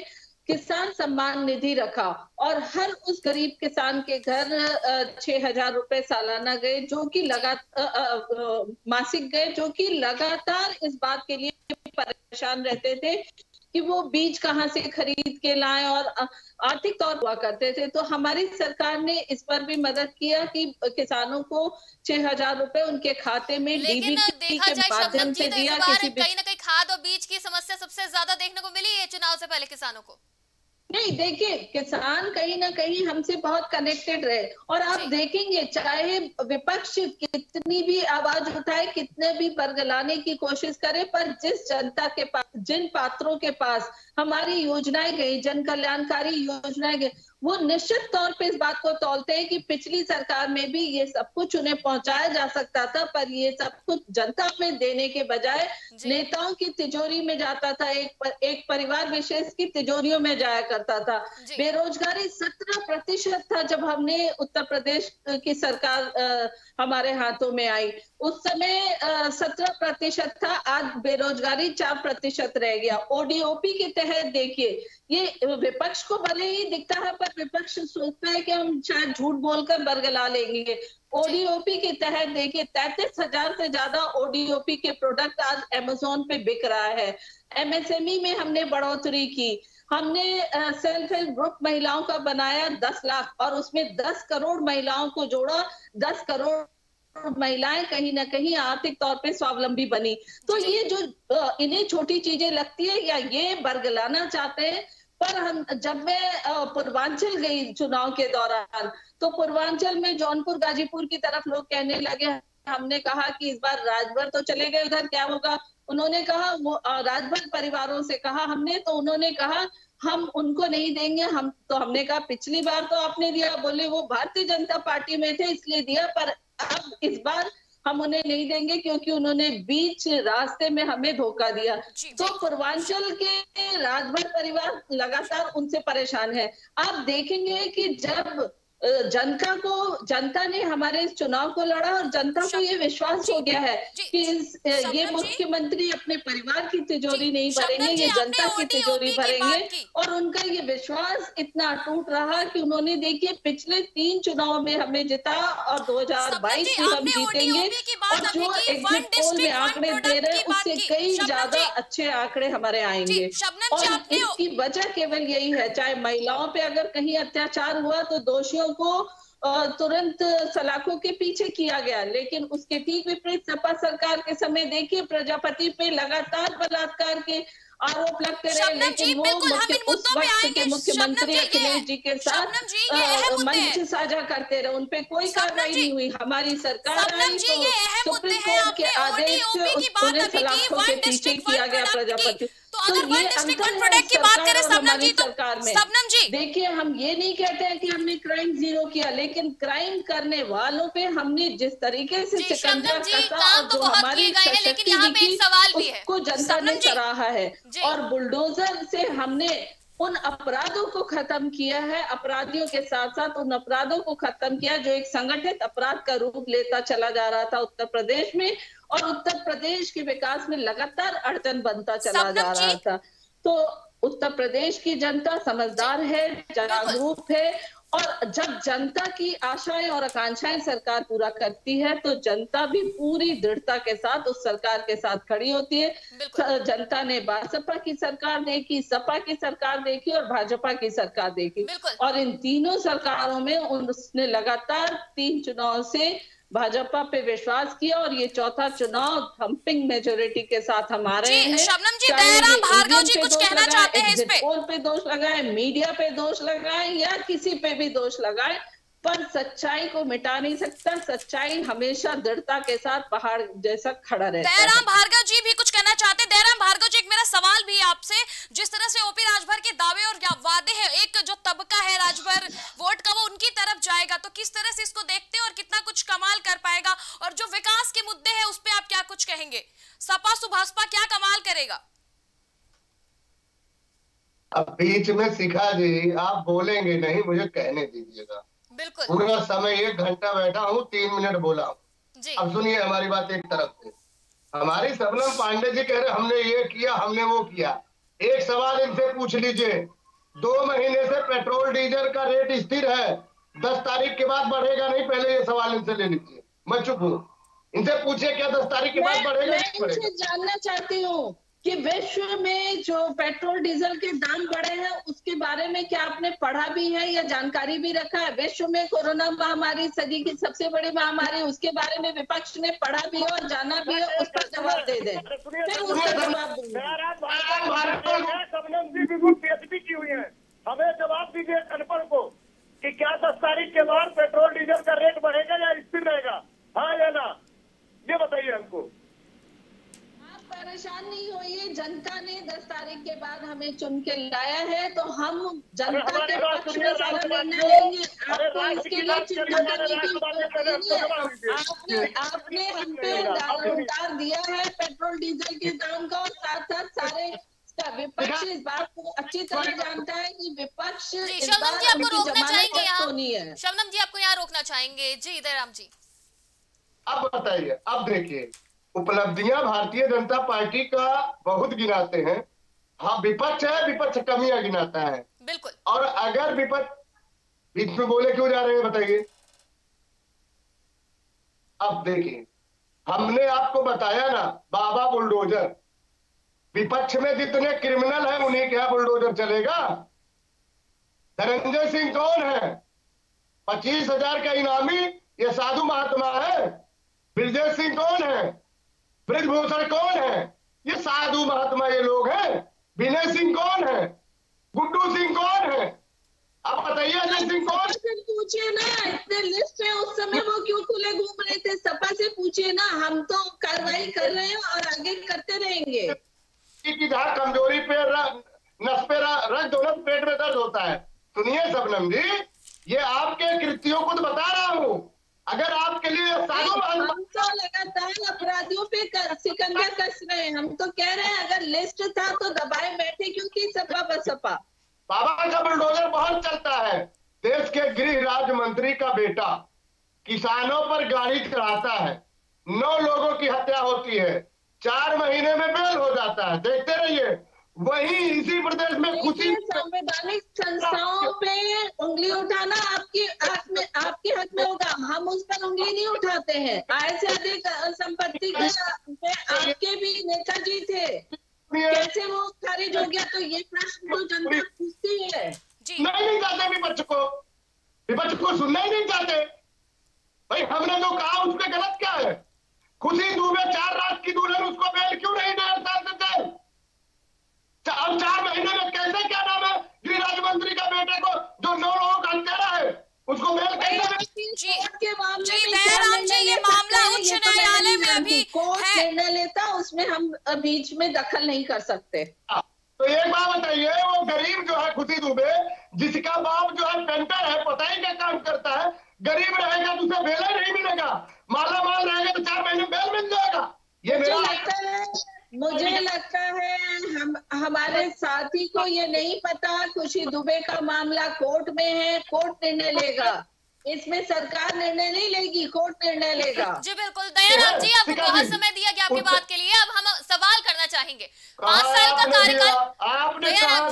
किसान सम्मान निधि रखा और हर उस गरीब किसान के घर 6,000 रुपए सालाना गए, जो कि मासिक गए, जो कि लगातार इस बात के लिए परेशान रहते थे कि वो बीज कहाँ से खरीद के लाएं और आर्थिक तौर हुआ करते थे। तो हमारी सरकार ने इस पर भी मदद किया कि किसानों को 6,000 रुपए उनके खाते में डीबी के माध्यम से दिया। कहीं ना कहीं खाद और बीज की समस्या सबसे ज्यादा देखने को मिली है चुनाव से पहले किसानों को। नहीं, देखिए, किसान कहीं ना कहीं हमसे बहुत कनेक्टेड रहे और आप देखेंगे चाहे विपक्ष कितनी भी आवाज उठाए, कितने भी बरगलाने की कोशिश करे, पर जिस जनता के पास, जिन पात्रों के पास हमारी योजनाएं गई, जन कल्याणकारी योजनाएं गई, वो निश्चित तौर पे इस बात को तौलते हैं कि पिछली सरकार में भी ये सब कुछ उन्हें पहुंचाया जा सकता था, पर ये सब कुछ जनता में देने के बजाय नेताओं की तिजोरी में जाता था, एक परिवार विशेष की तिजोरियों में जाया करता था। बेरोजगारी 17% था जब हमने उत्तर प्रदेश की सरकार हमारे हाथों में आई, उस समय 17% था, आज बेरोजगारी 4% रह गया। ओडीओपी के तहत देखिए, ये विपक्ष को भले ही दिखता है, पर विपक्ष सोचता है कि हम शायद झूठ बोलकर बरगला लेंगे। ओडीओपी के तहत देखिए 33,000 से ज्यादा ओडीओपी के प्रोडक्ट आज अमेज़न पे बिक रहा है। एमएसएमई में हमने बढ़ोतरी की, हमने सेल्फ हेल्प ग्रुप महिलाओं का बनाया 10 लाख और उसमें 10 करोड़ महिलाओं को जोड़ा। 10 करोड़ महिलाएं कहीं ना कहीं आर्थिक तौर पे स्वावलंबी बनी। तो ये जो इन्हें छोटी चीजें लगती है या ये बरगलाना चाहते हैं, पर हम, जब मैं पूर्वांचल गई चुनाव के दौरान, तो पूर्वांचल में जौनपुर गाजीपुर की तरफ लोग कहने लगे, हमने कहा कि इस बार राजभर तो चले गए, उधर क्या होगा? उन्होंने कहा, वो राजभर परिवारों से कहा हमने, तो उन्होंने कहा हम उनको नहीं देंगे। हम तो, हमने कहा पिछली बार तो आपने दिया, बोले वो भारतीय जनता पार्टी में थे इसलिए दिया, पर अब इस बार हम उन्हें नहीं देंगे क्योंकि उन्होंने बीच रास्ते में हमें धोखा दिया। तो पूर्वांचल के राजभर परिवार लगातार उनसे परेशान है। आप देखेंगे कि जब जनता ने हमारे इस चुनाव को लड़ा और जनता को ये विश्वास हो गया है कि ये मुख्यमंत्री अपने परिवार की तिजोरी नहीं भरेंगे, ये जनता की तिजोरी भरेंगे। और उनका ये विश्वास इतना अटूट रहा कि उन्होंने देखिए पिछले 3 चुनाव में हमें जिता और 2022 में हम जीतेंगे और जो एग्जिट पोल में आंकड़े दे रहे हैं उससे कई ज्यादा अच्छे आंकड़े हमारे आएंगे। और इसकी वजह केवल यही है, चाहे महिलाओं पे अगर कहीं अत्याचार हुआ तो दोषियों को तुरंत सलाखों के पीछे किया गया, लेकिन उसके ठीक विपरीत सपा सरकार के समय देखिए प्रजापति पे लगातार बलात्कार के आरोप लगते रहे, लेकिन वो उस वक्त के मुख्यमंत्री अखिलेश जी के साथ मंच साझा करते रहे, उनपे कोई कार्रवाई नहीं हुई। हमारी सरकार आई तो सुप्रीम कोर्ट के आदेश से उन्हें सलाखों के पीछे किया गया प्रजापति। तो ये अंतर की बात करें हमारी सरकार में। देखिए, हम ये नहीं कहते हैं कि हमने क्राइम जीरो किया, लेकिन क्राइम करने वालों पे हमने जिस तरीके से शिकंजा कसा और जो हमारी उसको जनता ने सराहा है, और बुलडोजर से हमने उन अपराधों को खत्म किया है, अपराधियों के साथ साथ उन अपराधों को खत्म किया जो एक संगठित अपराध का रूप लेता चला जा रहा था उत्तर प्रदेश में, और उत्तर प्रदेश के विकास में लगातार अड़चन बनता चला जा रहा था। तो उत्तर प्रदेश की जनता समझदार है, जागरूक है, और जब जनता की आशाएं और आकांक्षाएं सरकार पूरा करती है तो जनता भी पूरी दृढ़ता के साथ उस सरकार के साथ खड़ी होती है। जनता ने बसपा की सरकार देखी, सपा की सरकार देखी और भाजपा की सरकार देखी, और इन तीनों सरकारों में उसने लगातार 3 चुनाव से भाजपा पे विश्वास किया, और ये 4था चुनाव थम्पिंग मेजोरिटी के साथ हमारे हैं। शबनम जी, दयाराम भार्गव जी कुछ कहना चाहते हैं इस पे? पोल पे दोष लगाए, मीडिया पे दोष लगाए या किसी पे भी दोष लगाए, पर सच्चाई को मिटा नहीं सकता। सच्चाई हमेशा दृढ़ता के साथ पहाड़ जैसा खड़ा रहता है। दयाराम भार्गव जी भी कुछ कहना चाहते हैं। दयाराम भार्गव जी, एक मेरा सवाल भी आपसे, जिस तरह से ओपी राजभर के दावे और वादे हैं, एक जो तबका है राजभर वोट का वो उनकी तरफ जाएगा, तो किस तरह से इसको देखते हैं और कितना कुछ कमाल कर पाएगा, और जो विकास के मुद्दे हैं उस पर आप क्या कुछ कहेंगे? सपा सुभाषपा क्या कमाल करेगा? अब बीच में शिखा जी आप बोलेंगे नहीं, मुझे कहने दीजिएगा। बिल्कुल, पूरा समय 1 घंटा बैठा हूँ, 3 मिनट बोला हूँ। अब सुनिए हमारी बात एक तरफ से। हमारी सबनम पांडे जी कह रहे हमने ये किया, हमने वो किया। एक सवाल इनसे पूछ लीजिए, 2 महीने से पेट्रोल डीजल का रेट स्थिर है, 10 तारीख के बाद बढ़ेगा नहीं, पहले ये सवाल इनसे ले लीजिए। मैं चुप हूँ। इनसे पूछिए क्या 10 तारीख के बाद बढ़ेगा? मैं जानना चाहती हूँ कि विश्व में जो पेट्रोल डीजल के दाम बढ़े हैं उसके बारे में क्या आपने पढ़ा भी है या जानकारी भी रखा है? विश्व में कोरोना महामारी सदी की सबसे बड़ी महामारी, उसके बारे में विपक्ष ने पढ़ा भी है और जाना भी है, उस पर जवाब दे दें। फिर उसका जवाब दूंगा। हमें जवाब दीजिए कन्फर्म को कि क्या 10 तारीख के बाद पेट्रोल डीजल का रेट बढ़ेगा या स्थिर रहेगा, हाँ या ना, ये बताइए हमको। परेशान नहीं होइए, जनता ने 10 तारीख के बाद हमें चुन के लाया है, तो हम जनता के पक्ष में सारा निर्णय लेंगे। आपको इसके लिए चिंता करने की जरूरत नहीं है। आपने हम पे उतार दिया है पेट्रोल डीजल के दाम का, और साथ साथ सारे विपक्ष इस बात को अच्छी तरह जानता है कि विपक्ष इस बात को रोकना चाहेंगे। शबनम जी, आपको यहाँ रोकना चाहेंगे जी। दयाराम जी, अब बताइए, अब देखिए उपलब्धियां भारतीय जनता पार्टी का बहुत गिनाते हैं। हाँ, विपक्ष है, विपक्ष कमियां गिनाता है। बिल्कुल। और अगर विपक्ष बीच में बोले क्यों जा रहे हैं बताइए? अब देखिए, हमने आपको बताया ना बाबा बुलडोजर, विपक्ष में जितने क्रिमिनल हैं उन्हें क्या बुलडोजर चलेगा? धनंजय सिंह कौन है? 25,000 का इनामी ये साधु महात्मा है। ब्रजेश सिंह कौन है? ब्रजभूषण कौन है? ये साधु महात्मा ये लोग हैं। विनय सिंह कौन है? गुड्डू सिंह कौन है? आप बताइए अजय सिंह कौन है? पूछिए ना, इतने लिस्ट है, उस समय वो क्यों खुले घूम रहे थे? सपा से पूछिए ना, हम तो कार्रवाई कर रहे हैं और आगे करते रहेंगे। कमजोरी पे नस पे रख दो, पेट में दर्द होता है। सुनिए शबनम जी, ये आपके कृतियों को तो बता रहा हूँ, अगर आपके लिए लगातार अपराधियों पे शिकंजा कस रहे हैं। हम तो कह रहे हैं अगर लिस्ट था तो दबाए बैठे, क्योंकि सपा बसपा। बाबा का बुलडोजर बहुत चलता है। देश के गृह राज्य मंत्री का बेटा किसानों पर गाड़ी चढ़ाता है, 9 लोगों की हत्या होती है, 4 महीने में बेल हो जाता है। देखते रहिए, वही इसी प्रदेश में खुशी संवैधानिक संस्थाओं पे उंगली उठाना आपके हक में होगा, हम उस पर उंगली नहीं उठाते हैं। आय से अधिक संपत्ति पे आपके भी नेताजी थे, कैसे वो खारिज हो गया? तो ये प्रश्न तो जनता पूछती है। नहीं चाहते विपक्ष को सुनना ही नहीं चाहते। भाई हमने जो कहा उसमें गलत क्या है? खुशी दूबे 4 रात की दूल्हन, उसको बेल क्यों नहीं 1.5 साल से? बीच में दखल नहीं कर सकते। तो एक बात बताइए, वो गरीब जो है खुशी दुबे, जिसका बाप जो है पेंटर है, पताई का काम करता है, गरीब रहेगा तो उसे बेल नहीं मिलेगा, माला माल रहेगा तो 4 महीने बेल मिल जाएगा। ये मेरा मुझे लगता है हमारे साथी को ये नहीं पता, खुशी दुबे का मामला कोर्ट में है, कोर्ट निर्णय लेगा, इसमें सरकार निर्णय नहीं लेगी, कोर्ट निर्णय लेगा। जी बिल्कुल, दयाराम जी आपको बहुत समय दिया गया आपकी बात के लिए, अब हम सवाल करना चाहेंगे 5 साल का कार्यकाल। दयाराम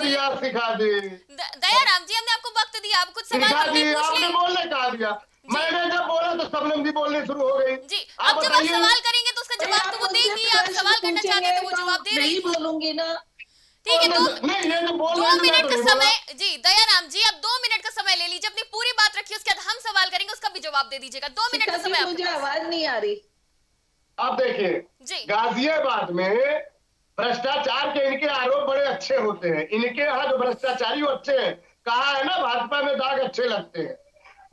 जी हमने आपको वक्त दिया, आप कुछ सवाल आपने बोलने कहा दिया, मैंने जब बोला तो सबनम जी बोलने शुरू हो गई जी। अब जब आप सवाल करेंगे तो उसका जवाब तो वो देगी, आप सवाल करना चाहते हैं तो वो जवाब दे रही, बोलूंगी ना ठीक है। तो 2 मिनट का समय जी, दयाराम जी आप 2 मिनट का समय ले लीजिए, अपनी पूरी बात रखिए, उसके बाद हम सवाल करेंगे, उसका भी जवाब दे दीजिएगा। 2 मिनट का समय। मुझे आवाज नहीं आ रही। आप देखिए गाजियाबाद में भ्रष्टाचार के इनके आरोप बड़े अच्छे होते हैं, इनके यहाँ जो भ्रष्टाचारी वो अच्छे हैं, कहा है ना भाजपा में दाग अच्छे लगते हैं।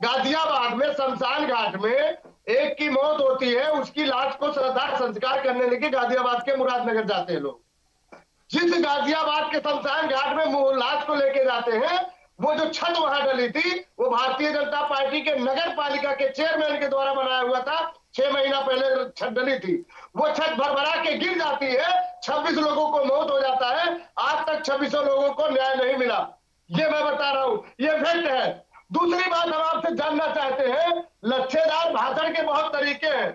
गाजियाबाद में शमशान घाट में एक की मौत होती है, उसकी लाश को श्रद्धा संस्कार करने लेके गाजियाबाद के मुरादनगर जाते हैं लोग। जिस गाजियाबाद के शमशान घाट में लाश को लेके जाते हैं, वो जो छत वहां डली थी वो भारतीय जनता पार्टी के नगर पालिका के चेयरमैन के द्वारा बनाया हुआ था, 6 महीना पहले छत डली थी, वो छत भरभरा के गिर जाती है, 26 लोगों को मौत हो जाता है, आज तक 2600 लोगों को न्याय नहीं मिला, ये मैं बता रहा हूँ, ये फैक्ट है। दूसरी बात हम आपसे जानना चाहते हैं, लच्छेदार भाषण के बहुत तरीके हैं।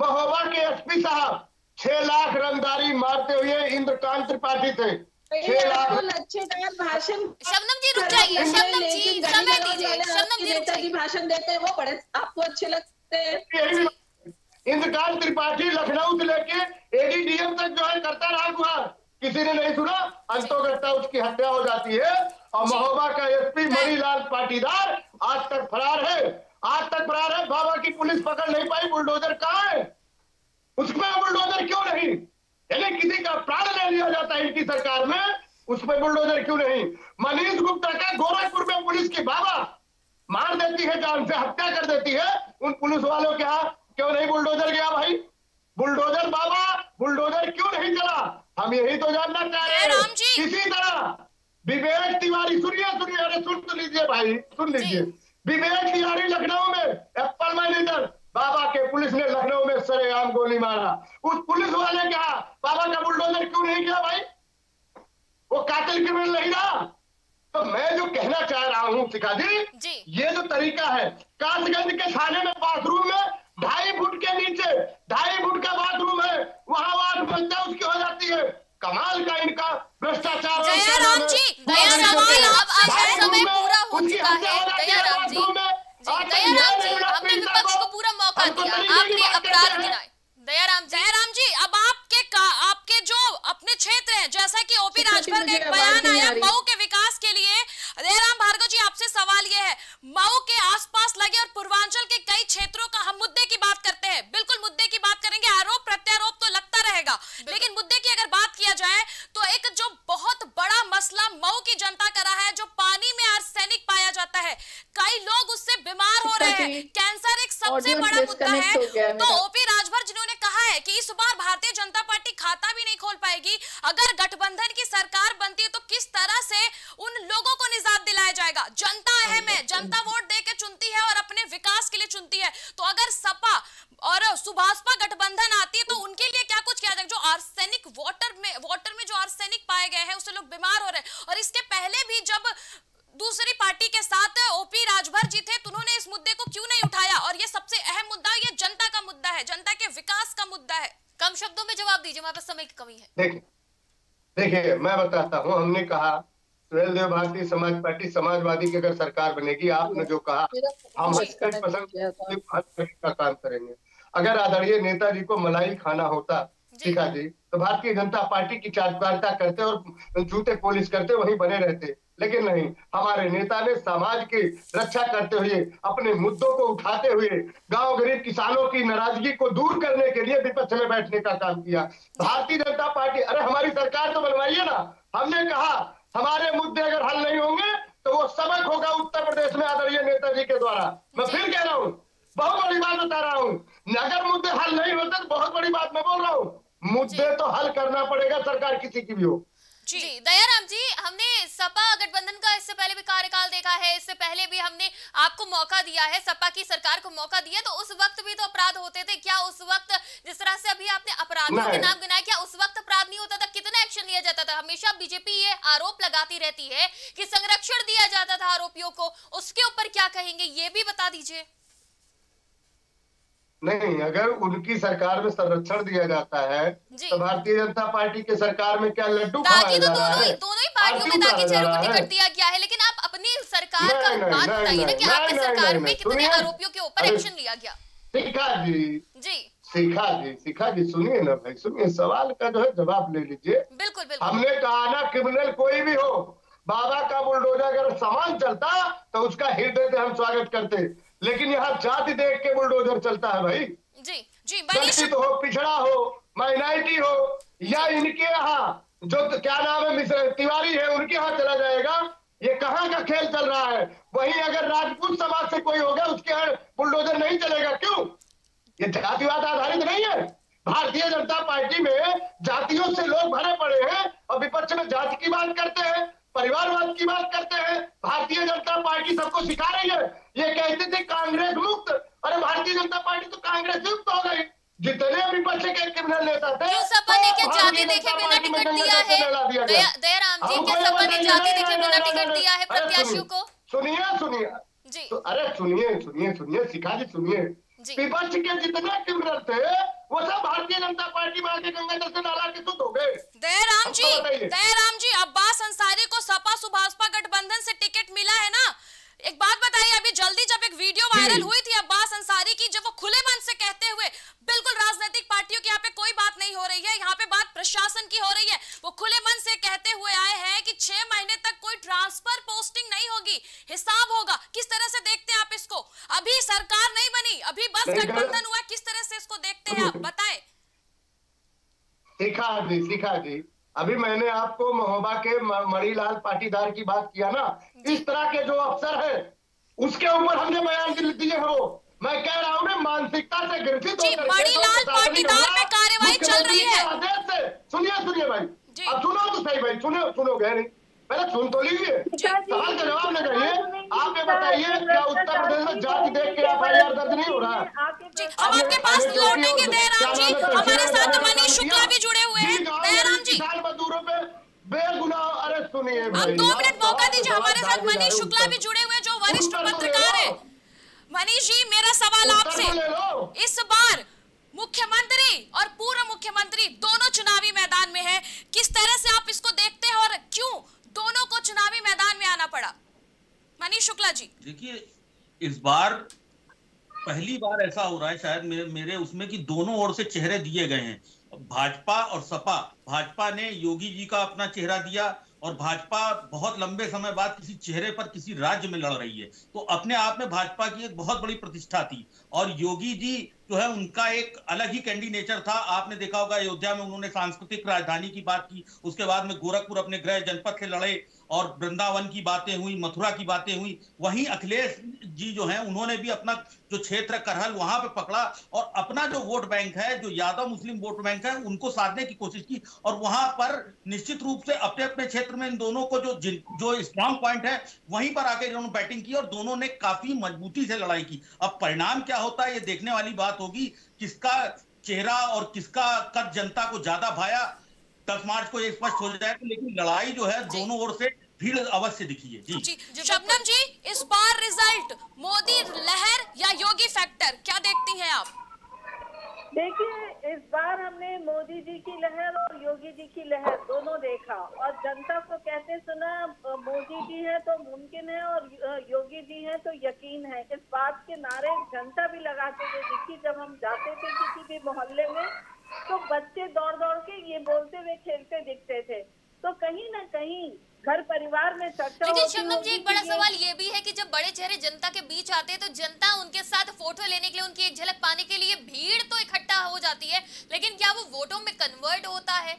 महोबा के SP साहब 6 लाख रंगदारी मारते हुए इंद्रकांत त्रिपाठी थे। शबनम जी रुक जाइए, शबनम जी समय दीजिए, शबनम जी रुक जाइए, भाषण देते हैं वो बड़े आपको अच्छे लगते हैं। इंद्रकांत त्रिपाठी लखनऊ से लेके ADDM तक जो है करता रहा गुहार, किसी ने नहीं सुना, अंतोगत्ता उसकी हत्या हो जाती है। और महोबा का SP मणिलाल पाटीदार आज तक फरार है, आज तक फरार है, बाबा की पुलिस पकड़ नहीं पाई, बुलडोजर कहाँ है, उसमें बुलडोजर क्यों नहीं, यानी किसी का प्राण ले लिया जाता है इनकी सरकार में, उसमें बुलडोजर क्यों नहीं। मनीष गुप्ता का गोरखपुर में पुलिस की बाबा मार देती है, जान से हत्या कर देती है, उन पुलिस वालों के यहाँ क्यों नहीं बुलडोजर गया भाई, बुलडोजर बाबा बुलडोजर क्यों नहीं चला, हम यही तो जानना चाह रहे हैं। इसी तरह विवेक तिवारी, सुन लीजिए भाई, सुन लीजिए, विवेक तिवारी लखनऊ में एप्पल मैनेजर, बाबा के पुलिस ने लखनऊ में सरेआम गोली मारा, उस पुलिस वाले कहा बाबा का बुलडोजर क्यों नहीं किया भाई, वो कातिल क्यों नहीं रहा। तो मैं जो कहना चाह रहा हूँ शिखा जी, ये जो तरीका है, कासगंज के थाने में बाथरूम में 2.5 फुट के नीचे 2.5 फुट का बाथरूम है, वहाँ वार्ड बनता है उसकी हो जाती है, कमाल का इनका भ्रष्टाचार। दयाराम जी समय पूरा हो चुका है, दयाराम जी हमने विपक्ष को पूरा मौका दिया, आपने अपराध गिनाए। दयाराम जी अब आपके जो अपने क्षेत्र है, जैसा कि ओपी राजभर का एक बयान आया मऊ के विकास के लिए, दयाराम भार्गव जी आपसे सवाल ये है, मऊ के आसपास लगे और पूर्वांचल के कई क्षेत्रों का हम मुद्दे की बात करते हैं, बिल्कुल मुद्दे की बात करेंगे, आरोप प्रत्यारोप तो लगता रहेगा, लेकिन मुद्दे की अगर बात किया जाए तो एक जो बहुत बड़ा मसला मऊ की जनता का रहा है, जो पानी में आर्सेनिक पाया जाता है, कई लोग उससे बीमार हो रहे हैं, कैंसर एक सबसे बड़ा मुद्दा है। तो ओपी राजभर जिन्होंने कहा है कि इस बार भारतीय जनता पार्टी खाता भी नहीं खोल पाएगी, अगर गठबंधन की सरकार बनती है तो किस तरह से उन लोगों को निजात दिलाया जाएगा, जनता अहम है, जनता वोट दे के चुनती है और अपने विकास के लिए चुनती है, तो अगर सपा और सुभाषपा गठबंधन आती है तो उनके लिए क्या कुछ किया जाएगा, जो आर्सेनिक वाटर में जो आर्सेनिक पाए गए हैं उससे लोग बीमार हो रहे हैं। और इसके पहले भी जब दूसरी पार्टी के साथ ओपी राजभर जी थे तो उन्होंने इस मुद्दे को क्यों नहीं उठाया, और ये सबसे अहम मुद्दा, ये जनता का मुद्दा है, जनता के विकास का मुद्दा है। कम शब्दों में जवाब दीजिए, हमारे पास समय की कमी है। देखिए मैं बताता हूँ, हमने कहा देव भारतीय समाज पार्टी समाजवादी की अगर सरकार बनेगी, आपने जो कहा हम हंसकर पसंद का काम करेंगे। अगर आदरणीय नेताजी को मलाई खाना होता शिखा जी तो भारतीय जनता पार्टी की चाटुकारिता करते और जूते पॉलिश करते वहीं बने रहते, लेकिन नहीं, हमारे नेता ने समाज की रक्षा करते हुए अपने मुद्दों को उठाते हुए गांव गरीब किसानों की नाराजगी को दूर करने के लिए विपक्ष में बैठने का काम किया। भारतीय जनता पार्टी, अरे हमारी सरकार तो बनवाइए ना, हमने कहा हमारे मुद्दे अगर हल नहीं होंगे तो वो सबक होगा उत्तर प्रदेश में आदरणीय नेताजी के द्वारा। मैं फिर कह रहा हूँ, बहुत बड़ी बात बता रहा हूँ, अगर मुद्दे हल नहीं होते तो बहुत बड़ी बात मैं बोल रहा हूँ, मुद्दे तो हल करना पड़ेगा, सरकार किसी की भी हो। जी दयाराम जी, हमने सपा गठबंधन का इससे पहले भी कार्यकाल देखा है, इससे पहले भी हमने आपको मौका दिया है, सपा की सरकार को मौका दिया, तो उस वक्त भी तो अपराध होते थे। क्या उस वक्त जिस तरह से अभी आपने अपराधियों के नाम गिनाए, क्या उस वक्त अपराध नहीं होता था? कितना एक्शन लिया जाता था? हमेशा बीजेपी ये आरोप लगाती रहती है कि संरक्षण दिया जाता था आरोपियों को, उसके ऊपर क्या कहेंगे ये भी बता दीजिए। नहीं, अगर उनकी सरकार में संरक्षण दिया जाता है तो भारतीय जनता पार्टी के सरकार में क्या लड्डू खाया जा रहा है? दोनों ही पार्टियों में ताकि चेहरे कर दिया गया है, लेकिन आप अपनी सरकार का बात बताइए ना कि आपकी सरकार में कितने आरोपियों के ऊपर एक्शन लिया गया। शिखा जी सुनिए ना भाई, सुनिए, सवाल का जो है जवाब ले लीजिए। बिल्कुल बिल्कुल, हमने कहा ना क्रिमिनल कोई भी हो, बाबा का बुलडोजर अगर सामान चलता तो उसका हृदय से हम स्वागत करते, लेकिन यहाँ जाति देख के बुलडोजर चलता है भाई। जी जी, दलित हो, पिछड़ा हो, माइनॉरिटी हो, या इनके यहाँ जो क्या नाम है मिश्र तिवारी है, उनके यहाँ चला जाएगा। ये कहाँ का खेल चल रहा है? वहीं अगर राजपूत समाज से कोई होगा उसके यहाँ बुलडोजर नहीं चलेगा। क्यों? ये जातिवाद आधारित नहीं है? भारतीय जनता पार्टी में जातियों से लोग भरे पड़े हैं और विपक्ष में जाति की बात करते हैं, परिवारवाद की बात करते हैं। भारतीय जनता पार्टी सबको सिखा रही है। ये कहते थे कांग्रेस मुक्त, अरे भारतीय जनता पार्टी तो कांग्रेस मुक्त हो गई। जितने विपक्ष के क्रिमिनल नेता थे सपा ने क्या जाति देखे बिना टिकट दिया है? दयाराम जी, क्या सपा ने जाति देखे बिना टिकट दिया है प्रत्याशियों को? सुनिए शिखा जी, सुनिए, विपक्ष के जितने क्रिमिनल थे वो सब भारतीय जनता पार्टी में आके गंगा जल से नाला के शुद्ध हो गए। दयाराम जी, अब्बास अंसारी को सपा सुभाषपा गठबंधन से टिकट मिला है ना? एक बात बताइए, अभी जल्दी जब एक वीडियो वायरल हुई थी अब्बास अंसारी की, जब वो खुले मन से कहते हुए, बिल्कुल राजनीतिक पार्टियों की यहाँ पे कोई बात नहीं हो रही है, यहाँ पे बात प्रशासन की हो रही है, वो खुले मन से कहते हुए आए हैं कि 6 महीने तक कोई ट्रांसफर पोस्टिंग नहीं होगी, हिसाब होगा। किस तरह से देखते हैं आप इसको? अभी सरकार नहीं बनी, अभी बस गठबंधन हुआ, किस तरह से इसको देखते हैं आप बताए? शिखा जी, अभी मैंने आपको महोबा के मणिलाल पाटीदार की बात किया ना, इस तरह के जो अफसर है उसके ऊपर हमने बयान दिए हो। मैं कह रहा हूँ ना, मानसिकता से ग्रसित होकर मणिलाल पाटीदार में कार्रवाई चल रही है। सुनिए भाई, अब सुनो तो सही भाई, सुनोगे नहीं? पहले सुन तो लीजिए, सवाल का जवाब न करिए। आप ये बताइए, क्या उत्तर प्रदेश में जाति देख के एफआईआर दर्ज नहीं हो रहा है? अब आपके पास लौटेंगे दयाराम जी, हमारे साथ मनीष शुक्ला भी जुड़े हुए हैं। दयाराम जी, मजदूरों पे बेगुनाह, अरे सुनिए, आप 2 मिनट मौका दीजिए, हमारे साथ मनीष शुक्ला भी जुड़े हुए हैं जो वरिष्ठ पत्रकार है। मनीष जी, मेरा सवाल आपसे, इस बार मुख्यमंत्री और पूर्व मुख्यमंत्री दोनों चुनावी मैदान में है, किस तरह से आप इसको देखते हैं और क्यों दोनों को चुनावी मैदान में आना पड़ा? मनीष शुक्ला जी, देखिए, इस बार पहली बार ऐसा हो रहा है शायद मेरे उसमें कि दोनों ओर से चेहरे दिए गए हैं, भाजपा और सपा। भाजपा ने योगी जी का अपना चेहरा दिया और भाजपा बहुत लंबे समय बाद किसी चेहरे पर किसी राज्य में लड़ रही है, तो अपने आप में भाजपा की एक बहुत बड़ी प्रतिष्ठा थी। और योगी जी जो है उनका एक अलग ही कैंडी नेचर था। आपने देखा होगा अयोध्या में उन्होंने सांस्कृतिक राजधानी की बात की, उसके बाद में गोरखपुर अपने गृह जनपद से लड़े और वृंदावन की बातें हुई, मथुरा की बातें हुई। वहीं अखिलेश जी जो हैं उन्होंने भी अपना जो क्षेत्र करहल वहां पे पकड़ा और अपना जो वोट बैंक है, जो यादव मुस्लिम वोट बैंक है, उनको साधने की कोशिश की। और वहां पर निश्चित रूप से अपने अपने क्षेत्र में इन दोनों को जो स्ट्रांग पॉइंट है वहीं पर आके इन्होंने बैटिंग की और दोनों ने काफी मजबूती से लड़ाई की। अब परिणाम क्या होता है ये देखने वाली बात होगी, किसका चेहरा और किसका कद जनता को ज्यादा भाया, 10 मार्च को ये स्पष्ट हो जाएगा। लेकिन लड़ाई जो है दोनों ओर से भीड़ अवश्य दिखी है। जी, शबनम जी, इस बार रिजल्ट मोदी लहर या योगी फैक्टर, क्या देखती हैं आप? देखिए, इस बार हमने मोदी जी की लहर और योगी जी की लहर दोनों देखा और जनता को कहते सुना मोदी जी है तो मुमकिन है और योगी जी है तो यकीन है। इस बात के नारे जनता भी लगाते हुए दिखी। जब हम जाते थे किसी भी मोहल्ले में तो बच्चे दौड़ दौड़ के ये बोलते हुए खेलते दिखते थे। तो कहीं ना कहीं घर परिवार में चर्चा। लेकिन शबनम जी, एक बड़ा सवाल ये भी है कि जब बड़े चेहरे जनता के बीच आते हैं तो जनता उनके साथ फोटो लेने के लिए, उनकी एक झलक पाने के लिए भीड़ तो इकट्ठा हो जाती है, लेकिन क्या वो वोटों में कन्वर्ट होता है?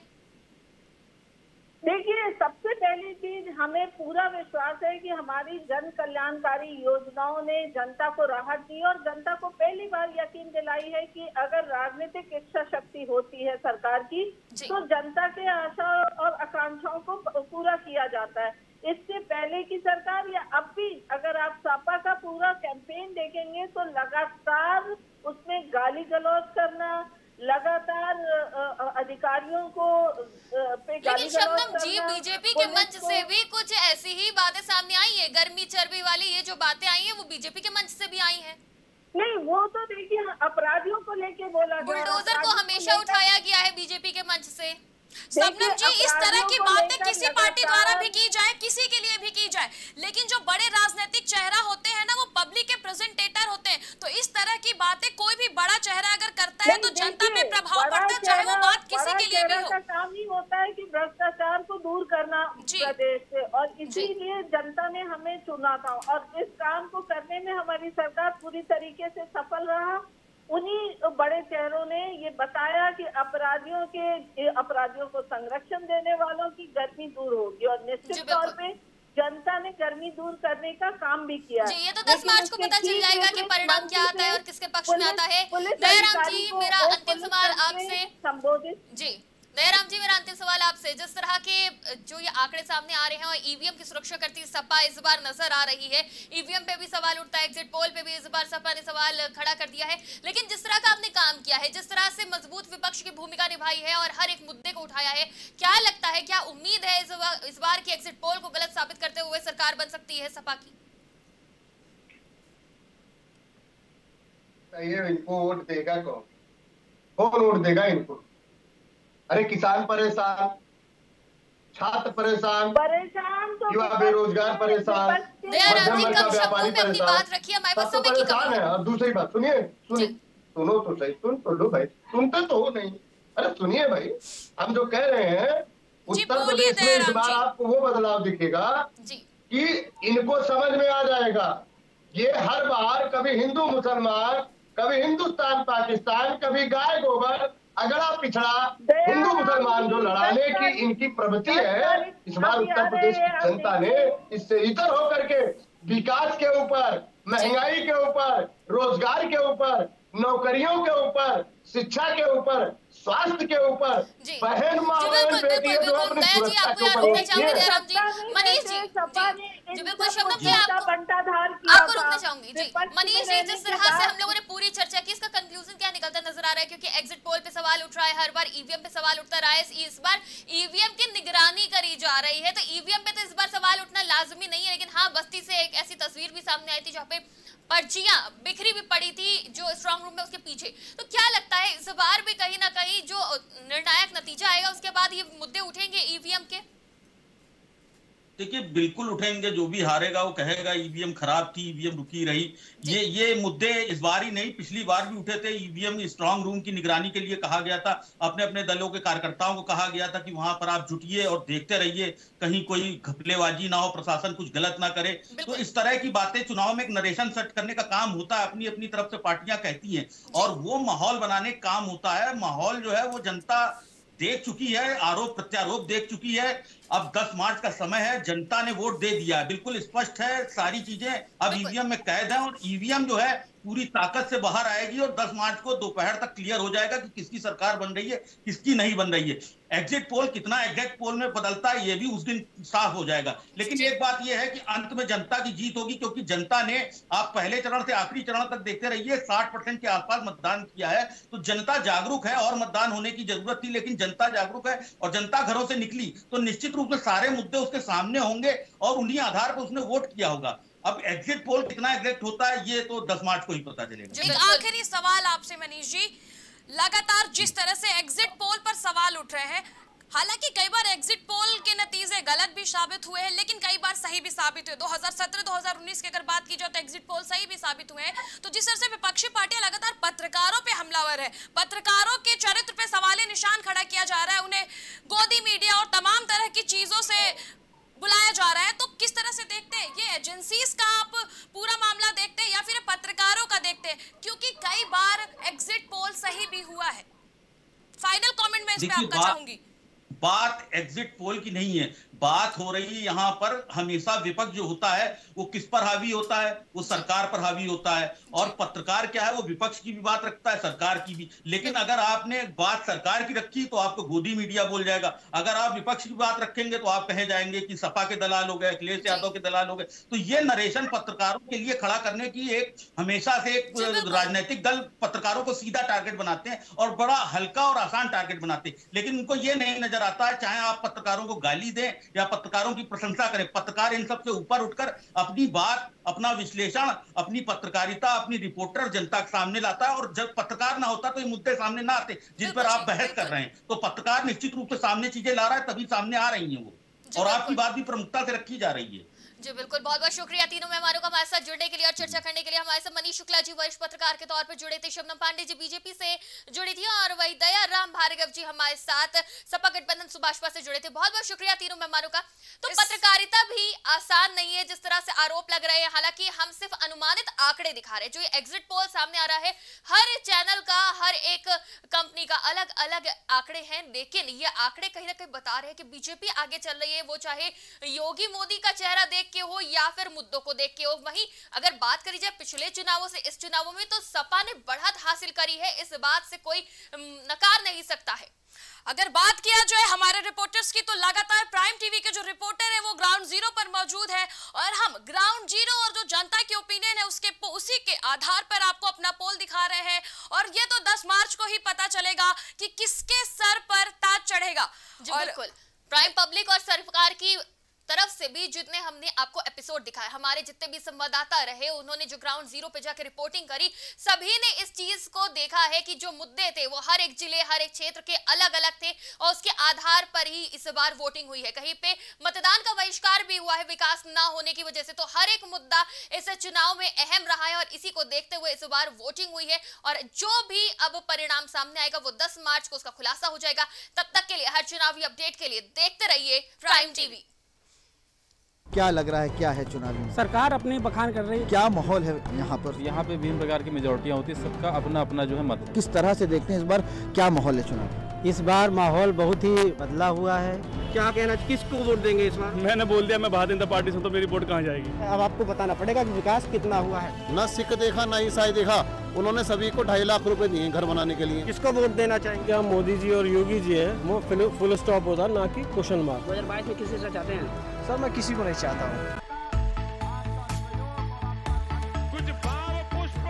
देखिए, सबसे पहली चीज हमें पूरा विश्वास है कि हमारी जन कल्याणकारी योजनाओं ने जनता को राहत दी और जनता को पहली बार यकीन दिलाई है कि अगर राजनीतिक इच्छा शक्ति होती है सरकार की तो जनता के आशा और आकांक्षाओं को पूरा किया जाता है। इससे पहले की सरकार या अब भी अगर आप सपा का पूरा कैंपेन देखेंगे तो लगातार उसमें गाली गलौज करना, लगातार अधिकारियों को पे गाली गलौज। जी, बीजेपी के मंच से भी कुछ ऐसी ही बातें सामने आई है, गर्मी चर्बी वाली ये जो बातें आई है वो बीजेपी के मंच से भी आई है। नहीं, वो तो देखिए अपराधियों को लेके बोला, बुलडोजर को हमेशा उठाया गया है बीजेपी के मंच से। सबनम जी, इस तरह की बातें किसी पार्टी द्वारा भी की जाए, किसी के लिए भी की जाए, लेकिन जो बड़े राजनीतिक चेहरा होते हैं ना, वो पब्लिक के प्रेजेंटेटर होते हैं, तो इस तरह की बातें कोई भी बड़ा चेहरा अगर करता है तो जनता पे प्रभाव पड़ता है, चाहे वो बात किसी के लिए भी हो। बड़ा चेहरा का काम ही होता है कि भ्रष्टाचार को दूर करना प्रदेश से, और इसीलिए जनता ने हमें चुना था और इस काम को करने में हमारी सरकार पूरी तरीके से सफल रहा। उन्हीं बड़े चेहरों ने ये बताया कि अपराधियों को संरक्षण देने वालों की गर्मी दूर होगी और निश्चित तौर पे जनता ने गर्मी दूर करने का काम भी किया। जी, ये तो 10 मार्च को पता चल जाएगा कि परिणाम क्या आता है और किसके पक्ष में आता है। दयाराम जी, मेरा अंतिम सवाल आपसे संबोधित जी दयाराम जी, मेरा अंतिम सवाल आपसे, जिस तरह के जो ये आंकड़े सामने आ रहे हैं और ईवीएम की सुरक्षा करती सपा इस बार नजर आ रही है, ईवीएम पे भी सवाल उठता है, एग्जिट पोल पे भी इस बार सपा ने सवाल खड़ा कर दिया है, लेकिन जिस तरह का आपने काम किया है, जिस तरह से मजबूत विपक्ष की भूमिका निभाई है और हर एक मुद्दे को उठाया है, क्या लगता है, क्या उम्मीद है इस बार की एग्जिट पोल को गलत साबित करते हुए सरकार बन सकती है सपा की? इनको वोट देगा कौन वोट देगा इनको? अरे किसान परेशान, छात्र परेशान, युवा बेरोजगार परेशान, व्यापारी परेशान है। और दूसरी बात सुनो तो सही, सुन तो लो भाई, सुनते तो हो नहीं। अरे सुनिए भाई, हम जो कह रहे हैं उत्तर प्रदेश में इस बार आपको वो बदलाव दिखेगा कि इनको समझ में आ जाएगा। ये हर बार कभी हिंदू मुसलमान, कभी हिंदुस्तान पाकिस्तान, कभी गाय गोबर, अगला पिछड़ा, हिंदू मुसलमान जो लड़ाने की इनकी प्रवृत्ति है, इस बार उत्तर प्रदेश की जनता ने इससे इतर होकर के विकास के ऊपर, महंगाई के ऊपर, रोजगार के ऊपर, नौकरियों के ऊपर, शिक्षा के ऊपर, स्वास्थ्य के ऊपर, बहन माओ बेटियों को अपनी सुरक्षा के ऊपर मनीष जी, जिस तरह से हम लोगों ने पूरी चर्चा की, इसका कंक्लूजन क्या निकलता नजर आ रहा है? क्योंकि एग्जिट पोल पे सवाल उठ रहा है, हर बार ईवीएम पे सवाल उठता रहा है, इस बार ईवीएम की निगरानी करी जा रही है, तो ईवीएम पे तो इस बार सवाल उठना लाजमी नहीं है, लेकिन हाँ बस्ती से एक ऐसी तस्वीर भी सामने आई थी जहाँ पे पर्चियां बिखरी भी पड़ी थी जो स्ट्रांग रूम में, उसके पीछे। तो क्या लगता है इस बार भी कहीं ना कहीं जो निर्णायक नतीजा आएगा उसके बाद ये मुद्दे उठेंगे ईवीएम के? देखिए बिल्कुल उठेंगे, जो भी हारेगा वो कहेगा ईवीएम खराब थी, ईवीएम रुकी रही। ये मुद्दे इस बार ही नहीं, पिछली बार भी उठे थे। ईवीएम स्ट्रांग रूम की निगरानी के लिए कहा गया था, अपने अपने दलों के कार्यकर्ताओं को कहा गया था कि वहां पर आप जुटिए और देखते रहिए कहीं कोई घपलेबाजी ना हो, प्रशासन कुछ गलत ना करे। तो इस तरह की बातें चुनाव में एक नरेशन सेट करने का काम होता है, अपनी अपनी तरफ से पार्टियां कहती हैं और वो माहौल बनाने का काम होता है। माहौल जो है वो जनता देख चुकी है, आरोप प्रत्यारोप देख चुकी है। अब 10 मार्च का समय है, जनता ने वोट दे दिया, बिल्कुल स्पष्ट है सारी चीजें। अब ईवीएम में कैद है और ईवीएम जो है पूरी ताकत से बाहर आएगी और 10 मार्च को दोपहर तक क्लियर हो जाएगा कि किसकी सरकार बन रही है, किसकी नहीं बन रही है। एग्जिट पोल कितना एग्जिट पोल में बदलता है ये भी उस दिन साफ हो जाएगा। लेकिन एक बात यह है कि अंत में जनता की जीत होगी, क्योंकि जनता ने, आप पहले चरण से आखिरी चरण तक देखते रहिए, 60% के आसपास मतदान किया है। तो जनता जागरूक है और मतदान होने की जरूरत थी, लेकिन जनता जागरूक है और जनता घरों से निकली, तो निश्चित रूप से सारे मुद्दे उसके सामने होंगे और उन्हीं आधार पर उसने वोट किया होगा। अब एग्जिट पोल कितना एग्जैक्ट होता है ये तो 10 मार्च को ही पता चलेगा। एक आखिरी सवाल आपसे मनीष जी, लगातार जिस तरह से एग्जिट पोल पर सवाल उठ रहे हैं, हालांकि कई बार एग्जिट पोल के नतीजे गलत भी साबित हुए हैं लेकिन कई बार सही भी साबित हुए। 2017-2019 की अगर बात की जाए तो एग्जिट पोल सही भी साबित हुए हैं। तो जिस तरह से विपक्षी पार्टियां लगातार पत्रकारों पे हमलावर है, पत्रकारों के चरित्र पे सवाल निशान खड़ा किया जा रहा है, उन्हें गोदी मीडिया और तमाम तरह की चीजों से बुलाया जा रहा है, तो किस तरह से देखते हैं ये एजेंसीज का आप पूरा मामला देखते हैं या फिर पत्रकारों का देखते हैं, क्योंकि कई बार एग्जिट पोल सही भी हुआ है? फाइनल कमेंट में इस पे आपका चाहूंगी। बात एग्जिट पोल की नहीं है, बात हो रही है यहाँ पर हमेशा विपक्ष जो होता है वो किस पर हावी होता है, वो सरकार पर हावी होता है। और पत्रकार क्या है, वो विपक्ष की भी बात रखता है सरकार की भी, लेकिन अगर आपने बात सरकार की रखी तो आपको गोदी मीडिया बोल जाएगा, अगर आप विपक्ष की बात रखेंगे तो आप कहे जाएंगे कि सपा के दलाल हो गए, अखिलेश यादव के दलाल हो गए। तो ये नरेशन पत्रकारों के लिए खड़ा करने की एक हमेशा से एक राजनीतिक दल पत्रकारों को सीधा टारगेट बनाते हैं और बड़ा हल्का और आसान टारगेट बनाते हैं, लेकिन उनको ये नहीं नजर आता है, चाहे आप पत्रकारों को गाली दें या पत्रकारों की प्रशंसा करें, पत्रकार इन सब से ऊपर उठकर अपनी बात, अपना विश्लेषण, अपनी पत्रकारिता, अपनी रिपोर्टर जनता के सामने लाता है। और जब पत्रकार ना होता तो ये मुद्दे सामने ना आते जिन पर आप बहस कर रहे हैं। तो पत्रकार निश्चित रूप से सामने चीजें ला रहा है, तभी सामने आ रही है वो, और आपकी बात भी प्रमुखता से रखी जा रही है। जी बिल्कुल, बहुत बहुत शुक्रिया तीनों मेहमानों का हमारे साथ जुड़ने के लिए और चर्चा करने के लिए। हमारे साथ मनीष शुक्ला जी वरिष्ठ पत्रकार के तौर पर जुड़े थे, शबनम पांडे जी बीजेपी से जुड़ी थी, और वही दया राम भार्गव जी हमारे साथ सपा गठबंधन सुभाषपा से जुड़े थे। बहुत बहुत शुक्रिया तीनों मेहमानों का। तो पत्रकारिता भी आसान नहीं है जिस तरह से आरोप लग रहे हैं, हालांकि हम सिर्फ अनुमानित आंकड़े दिखा रहे हैं। जो ये एग्जिट पोल सामने आ रहा है, हर चैनल का, हर एक कंपनी का अलग अलग आंकड़े हैं, लेकिन ये आंकड़े कहीं ना कहीं बता रहे हैं कि बीजेपी आगे चल रही है, वो चाहे योगी मोदी का चेहरा देख के हो या फिर मुद्दों को देख के हो। वहीं अगर बात करी जाए पिछले चुनावों से इस चुनावों में, तो सपा ने बढ़त हासिल करी है, इस बात से कोई नकार नहीं सकता है। अगर बात किया जाए हमारे रिपोर्टर्स की, तो लगातार प्राइम टीवी के जो रिपोर्टर हैं वो ग्राउंड जीरो पर मौजूद हैं, और हम ग्राउंड जीरो और जो जनता की ओपिनियन है उसके उसी के आधार पर आपको अपना पोल दिखा रहे हैं। और ये तो 10 मार्च को ही पता चलेगा कि किसके सर पर ताज चढ़ेगा। बिल्कुल, प्राइम पब्लिक और सरकार की तरफ से भी जितने हमने आपको एपिसोड दिखाया, हमारे जितने भी संवाददाता रहे उन्होंने जो ग्राउंड जीरो पे जाकर रिपोर्टिंग करी, सभी ने इस चीज को देखा है कि जो मुद्दे थे वो हर एक जिले, हर एक क्षेत्र के अलग अलग थे, और उसके आधार पर ही इस बार वोटिंग हुई है। कहीं पे मतदान का बहिष्कार भी हुआ है विकास ना होने की वजह से, तो हर एक मुद्दा इस चुनाव में अहम रहा है, और इसी को देखते हुए इस बार वोटिंग हुई है। और जो भी अब परिणाम सामने आएगा वो 10 मार्च को उसका खुलासा हो जाएगा। तब तक के लिए हर चुनावी अपडेट के लिए देखते रहिए प्राइम टीवी। क्या लग रहा है, क्या है चुनाव में? सरकार अपनी बखान कर रही है, क्या माहौल है यहाँ पर? यहाँ पे विभिन्न प्रकार की मेजोरिटियाँ होती है, सबका अपना अपना जो है मत। किस तरह से देखते हैं इस बार क्या माहौल है चुनाव? इस बार माहौल बहुत ही बदला हुआ है। क्या कहना, किसको वोट देंगे इस बार? मैंने बोल दिया मैं भारतीय जनता पार्टी से, तो मेरी वोट कहाँ जाएगी? अब आपको बताना पड़ेगा कि विकास कितना हुआ है। न सिख देखा न ईसाई देखा, उन्होंने सभी को 2.5 लाख रुपए दिए घर बनाने के लिए। किसको वोट देना चाहेंगे? क्या मोदी जी और योगी जी है वो फुल स्टॉप होता, ना कि क्वेश्चन मार्क। 2022 में किसी से चाहते हैं सर? मैं किसी को नहीं चाहता हूँ। कुछ भाव पुष्प